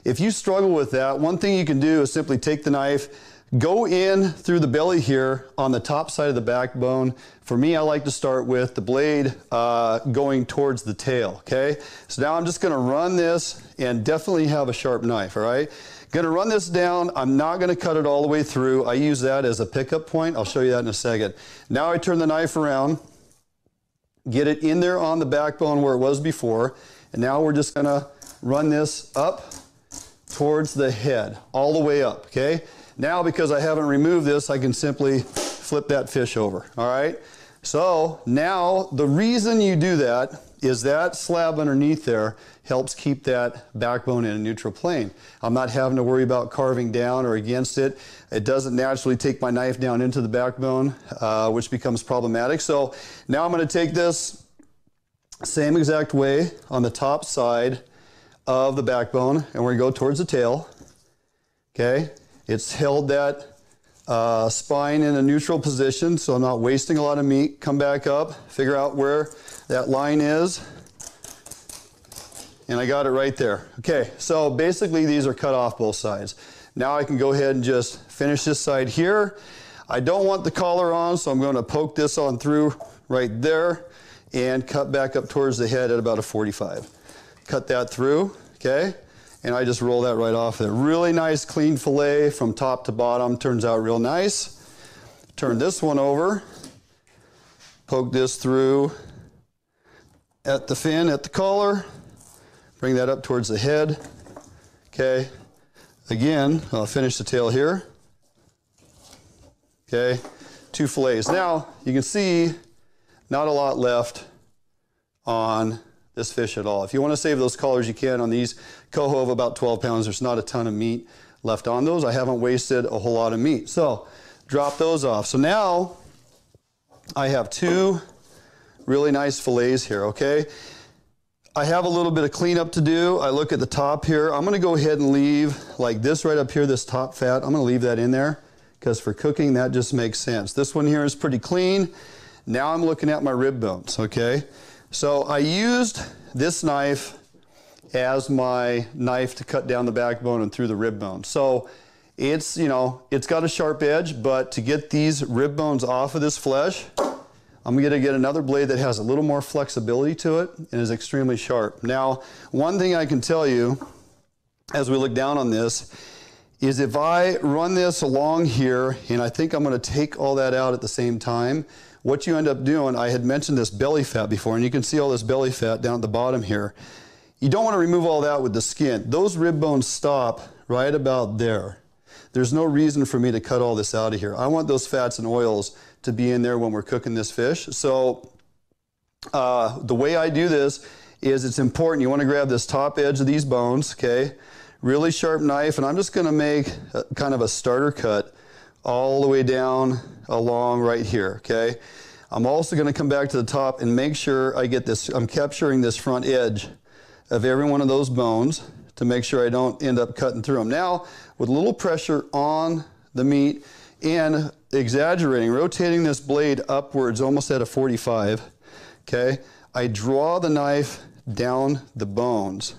If you struggle with that, one thing you can do is simply take the knife, go in through the belly here on the top side of the backbone. For me, I like to start with the blade going towards the tail, okay? So now I'm just gonna run this, and definitely have a sharp knife, all right? Gonna run this down. I'm not gonna cut it all the way through. I use that as a pickup point. I'll show you that in a second. Now I turn the knife around, get it in there on the backbone where it was before, and now we're just gonna run this up towards the head, all the way up, okay? Now, because I haven't removed this, I can simply flip that fish over, all right? So now the reason you do that is that slab underneath there helps keep that backbone in a neutral plane. I'm not having to worry about carving down or against it. It doesn't naturally take my knife down into the backbone, which becomes problematic. So now I'm gonna take this same exact way on the top side of the backbone, and we're gonna go towards the tail, okay? It's held that spine in a neutral position, so I'm not wasting a lot of meat. Come back up, figure out where that line is, and I got it right there. Okay, so basically these are cut off both sides. Now I can go ahead and just finish this side here. I don't want the collar on, so I'm going to poke this on through right there and cut back up towards the head at about a 45. Cut that through, okay? And I just roll that right off there. Really nice clean fillet from top to bottom, turns out real nice. Turn this one over, poke this through at the fin, at the collar, bring that up towards the head, okay. Again, I'll finish the tail here, okay, two fillets. Now, you can see not a lot left on this fish at all. If you want to save those collars, you can on these coho of about 12 pounds. There's not a ton of meat left on those. I haven't wasted a whole lot of meat. So drop those off. So now I have two really nice fillets here, okay? I have a little bit of cleanup to do. I look at the top here. I'm going to go ahead and leave like this right up here, this top fat. I'm going to leave that in there because for cooking, that just makes sense. This one here is pretty clean. Now I'm looking at my rib bones, okay? So I used this knife as my knife to cut down the backbone and through the rib bone. So it's, you know, it's got a sharp edge, but to get these rib bones off of this flesh, I'm gonna get another blade that has a little more flexibility to it and is extremely sharp. Now, one thing I can tell you as we look down on this is if I run this along here, and I think I'm gonna take all that out at the same time, what you end up doing, I had mentioned this belly fat before, and you can see all this belly fat down at the bottom here. You don't wanna remove all that with the skin. Those rib bones stop right about there. There's no reason for me to cut all this out of here. I want those fats and oils to be in there when we're cooking this fish. So the way I do this is it's important. You wanna grab this top edge of these bones, okay? Really sharp knife, and I'm just gonna make a, kind of a starter cut all the way down along right here, okay? I'm also gonna come back to the top and make sure I get this, I'm capturing this front edge of every one of those bones to make sure I don't end up cutting through them. Now, with a little pressure on the meat and exaggerating, rotating this blade upwards almost at a 45, okay? I draw the knife down the bones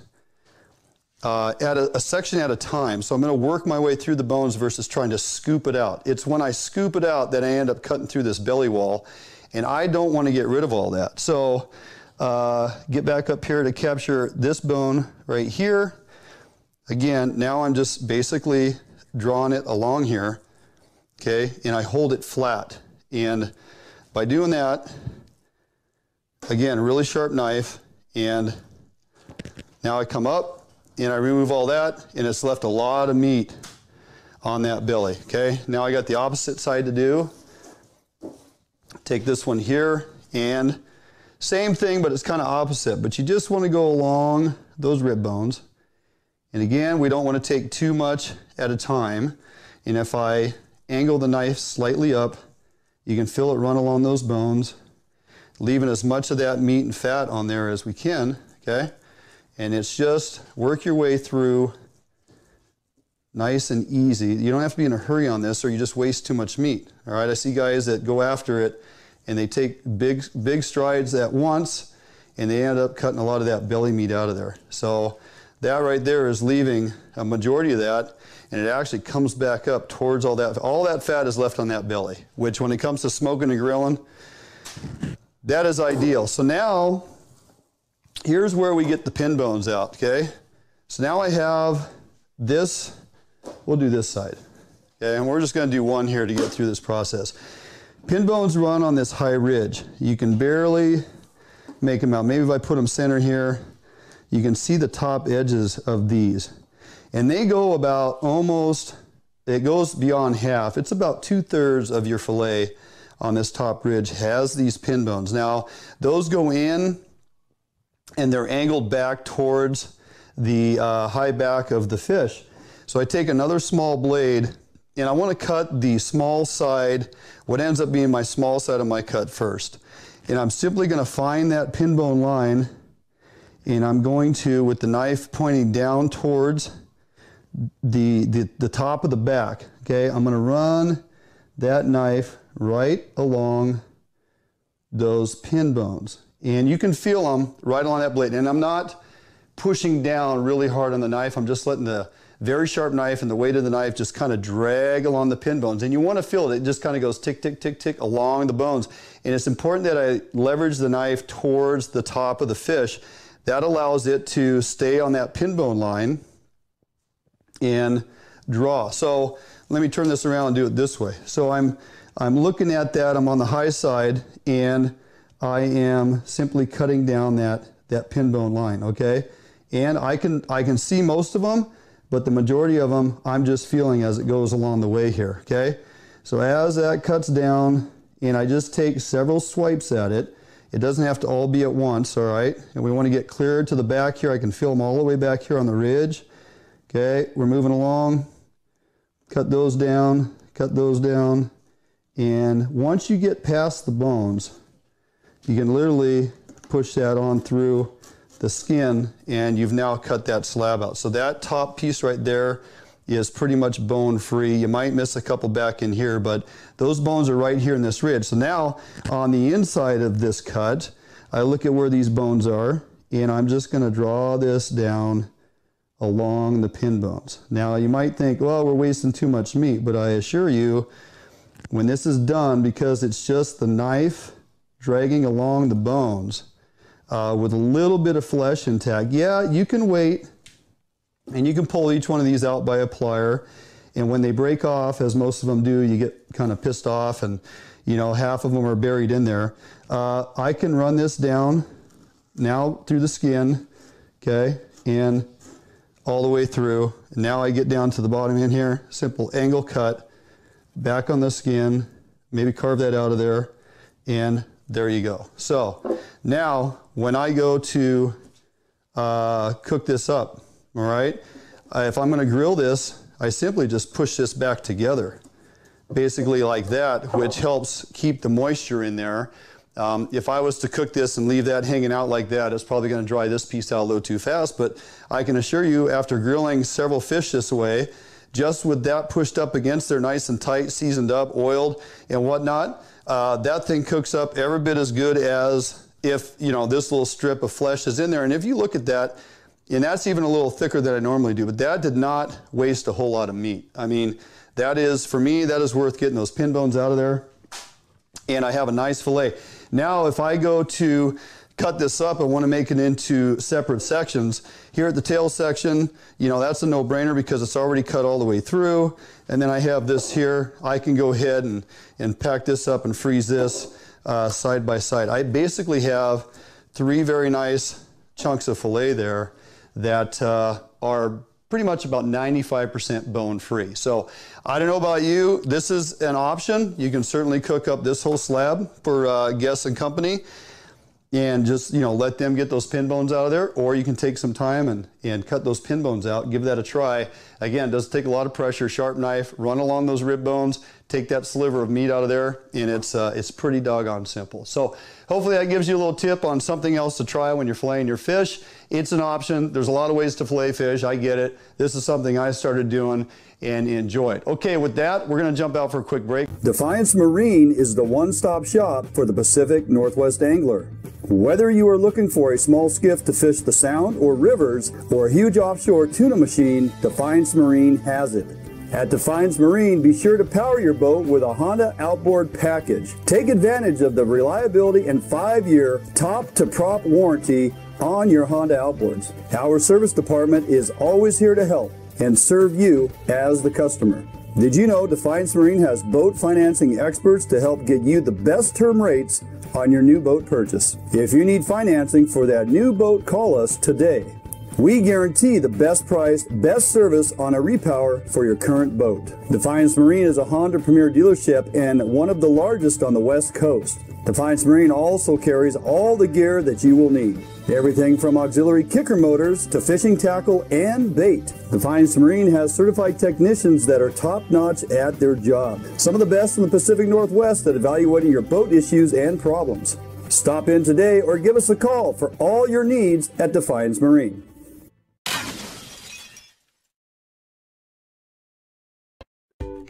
at a section at a time. So I'm gonna work my way through the bones versus trying to scoop it out. It's when I scoop it out that I end up cutting through this belly wall, and I don't wanna get rid of all that. So get back up here to capture this bone right here. Again, now I'm just basically drawing it along here, okay? And I hold it flat. And by doing that, again, really sharp knife, and now I come up and I remove all that, and it's left a lot of meat on that belly, okay? Now I got the opposite side to do. Take this one here, and same thing, but it's kind of opposite. But you just wanna go along those rib bones. And again, we don't want to take too much at a time. And if I angle the knife slightly up, you can feel it run along those bones, leaving as much of that meat and fat on there as we can, okay? And it's just work your way through nice and easy. You don't have to be in a hurry on this or you just waste too much meat, all right? I see guys that go after it and they take big strides at once and they end up cutting a lot of that belly meat out of there. So that right there is leaving a majority of that, and it actually comes back up towards all that. All that fat is left on that belly, which when it comes to smoking and grilling, that is ideal. So now, here's where we get the pin bones out, okay? So now I have this, we'll do this side, okay? And we're just gonna do one here to get through this process. Pin bones run on this high ridge. You can barely make them out. Maybe if I put them center here, you can see the top edges of these. And they go about almost, it goes beyond half. It's about 2/3 of your fillet on this top ridge has these pin bones. Now, those go in and they're angled back towards the high back of the fish. So I take another small blade and I want to cut the small side, what ends up being my small side of my cut first. And I'm simply going to find that pin bone line, and I'm going to, with the knife pointing down towards the top of the back, okay? I'm gonna run that knife right along those pin bones. And you can feel them right along that blade. And I'm not pushing down really hard on the knife. I'm just letting the very sharp knife and the weight of the knife just kind of drag along the pin bones. And you wanna feel it. It just kind of goes tick, tick, tick, tick along the bones. And it's important that I leverage the knife towards the top of the fish. That allows it to stay on that pin bone line and draw. So let me turn this around and do it this way. So I'm looking at that, I'm on the high side, and I am simply cutting down that pin bone line, okay? And I can see most of them, but the majority of them I'm just feeling as it goes along the way here, okay? So as that cuts down, and I just take several swipes at it. It doesn't have to all be at once, all right? And we want to get clear to the back here. I can feel them all the way back here on the ridge. Okay, we're moving along. Cut those down. And once you get past the bones, you can literally push that on through the skin, and you've now cut that slab out. So that top piece right there is pretty much bone free. You might miss a couple back in here, but those bones are right here in this ridge. So now on the inside of this cut, I look at where these bones are, and I'm just gonna draw this down along the pin bones. Now you might think, well, we're wasting too much meat, but I assure you, when this is done, because it's just the knife dragging along the bones with a little bit of flesh intact, yeah, you can wait and you can pull each one of these out by a plier, and when they break off, as most of them do, you get kind of pissed off and, you know, half of them are buried in there. I can run this down now through the skin, okay, and all the way through. Now I get down to the bottom in here, simple angle cut, back on the skin, maybe carve that out of there, and there you go. So now when I go to cook this up, all right, if I'm gonna grill this, I simply just push this back together, basically like that, which helps keep the moisture in there. If I was to cook this and leave that hanging out like that, it's probably going to dry this piece out a little too fast, but I can assure you, after grilling several fish this way, just with that pushed up against there nice and tight, seasoned up, oiled and whatnot, that thing cooks up every bit as good as if, you know, this little strip of flesh is in there. And if you look at that, and that's even a little thicker than I normally do, but that did not waste a whole lot of meat. I mean, that is, for me, that is worth getting those pin bones out of there. And I have a nice fillet. Now, if I go to cut this up, I want to make it into separate sections. Here at the tail section, you know, that's a no-brainer because it's already cut all the way through. And then I have this here. I can go ahead and pack this up and freeze this side by side. I basically have three very nice chunks of fillet there that are pretty much about 95% bone free. So I don't know about you, this is an option. You can certainly cook up this whole slab for guests and company and just, you know, let them get those pin bones out of there, or you can take some time and cut those pin bones out, give that a try. Again, it doesn't take a lot of pressure, sharp knife, run along those rib bones, take that sliver of meat out of there, and it's pretty doggone simple. So hopefully that gives you a little tip on something else to try when you're filleting your fish. It's an option. There's a lot of ways to fillet fish. I get it. This is something I started doing and enjoy it. Okay, with that, we're going to jump out for a quick break. Defiance Marine is the one-stop shop for the Pacific Northwest angler. Whether you are looking for a small skiff to fish the sound or rivers or a huge offshore tuna machine, Defiance Marine has it. At Defiance Marine, be sure to power your boat with a Honda Outboard package. Take advantage of the reliability and 5-year top-to-prop warranty on your Honda Outboards. Our service department is always here to help and serve you as the customer. Did you know Defiance Marine has boat financing experts to help get you the best term rates on your new boat purchase? If you need financing for that new boat, call us today. We guarantee the best price, best service on a repower for your current boat. Defiance Marine is a Honda Premier dealership and one of the largest on the West Coast. Defiance Marine also carries all the gear that you will need. Everything from auxiliary kicker motors to fishing tackle and bait. Defiance Marine has certified technicians that are top-notch at their job. Some of the best in the Pacific Northwest at evaluating your boat issues and problems. Stop in today or give us a call for all your needs at Defiance Marine.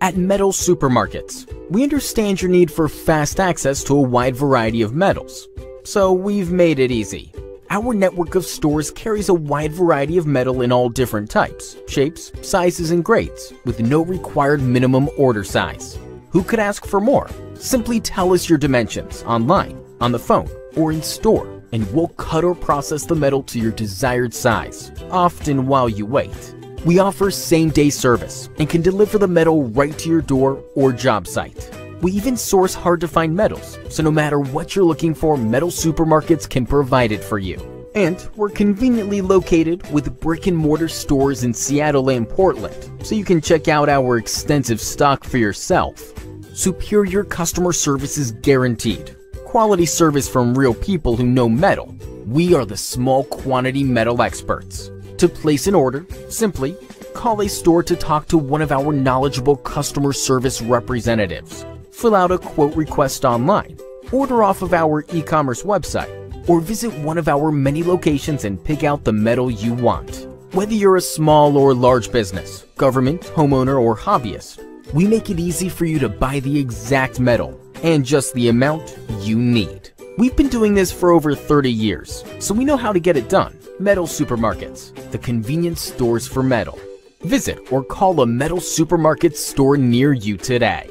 At Metal Supermarkets, we understand your need for fast access to a wide variety of metals, so we've made it easy. Our network of stores carries a wide variety of metal in all different types, shapes, sizes, and grades, with no required minimum order size. Who could ask for more? Simply tell us your dimensions online, on the phone, or in store, and we'll cut or process the metal to your desired size, often while you wait. We offer same-day service and can deliver the metal right to your door or job site. We even source hard-to-find metals, so no matter what you're looking for, Metal Supermarkets can provide it for you. And we're conveniently located with brick-and-mortar stores in Seattle and Portland, so you can check out our extensive stock for yourself. Superior customer service is guaranteed. Quality service from real people who know metal. We are the small quantity metal experts. To place an order, simply call a store to talk to one of our knowledgeable customer service representatives. Fill out a quote request online, order off of our e-commerce website, or visit one of our many locations and pick out the metal you want. Whether you're a small or large business, government, homeowner, or hobbyist, we make it easy for you to buy the exact metal and just the amount you need. We've been doing this for over 30 years, so we know how to get it done. Metal Supermarkets, the convenience stores for metal. Visit or call a Metal Supermarket store near you today.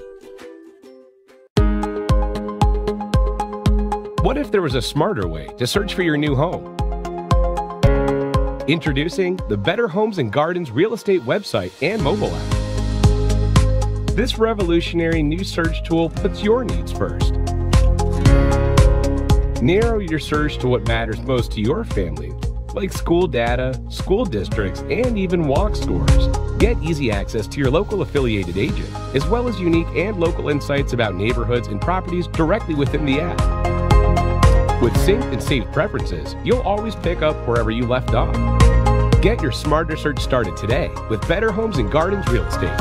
What if there was a smarter way to search for your new home? Introducing the Better Homes and Gardens real estate website and mobile app. This revolutionary new search tool puts your needs first. Narrow your search to what matters most to your family, like school data, school districts, and even walk scores. Get easy access to your local affiliated agent, as well as unique and local insights about neighborhoods and properties directly within the app. With synced and saved preferences, you'll always pick up wherever you left off. Get your smarter search started today with Better Homes and Gardens Real Estate.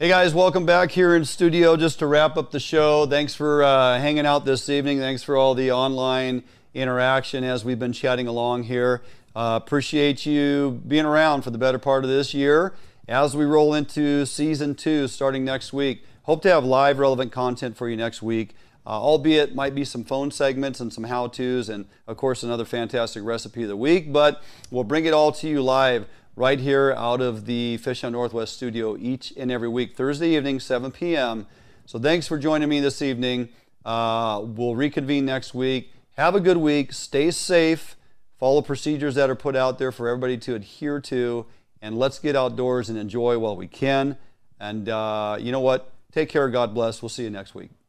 Hey guys, welcome back here in studio just to wrap up the show. Thanks for hanging out this evening. Thanks for all the online interaction as we've been chatting along here. Appreciate you being around for the better part of this year as we roll into season 2 starting next week. Hope to have live relevant content for you next week, albeit might be some phone segments and some how-tos and of course another fantastic recipe of the week, but we'll bring it all to you live right here out of the Fish Hunt Northwest studio each and every week, Thursday evening, 7 p.m. So thanks for joining me this evening. We'll reconvene next week. Have a good week. Stay safe. Follow procedures that are put out there for everybody to adhere to. And let's get outdoors and enjoy while we can. And you know what? Take care. God bless. We'll see you next week.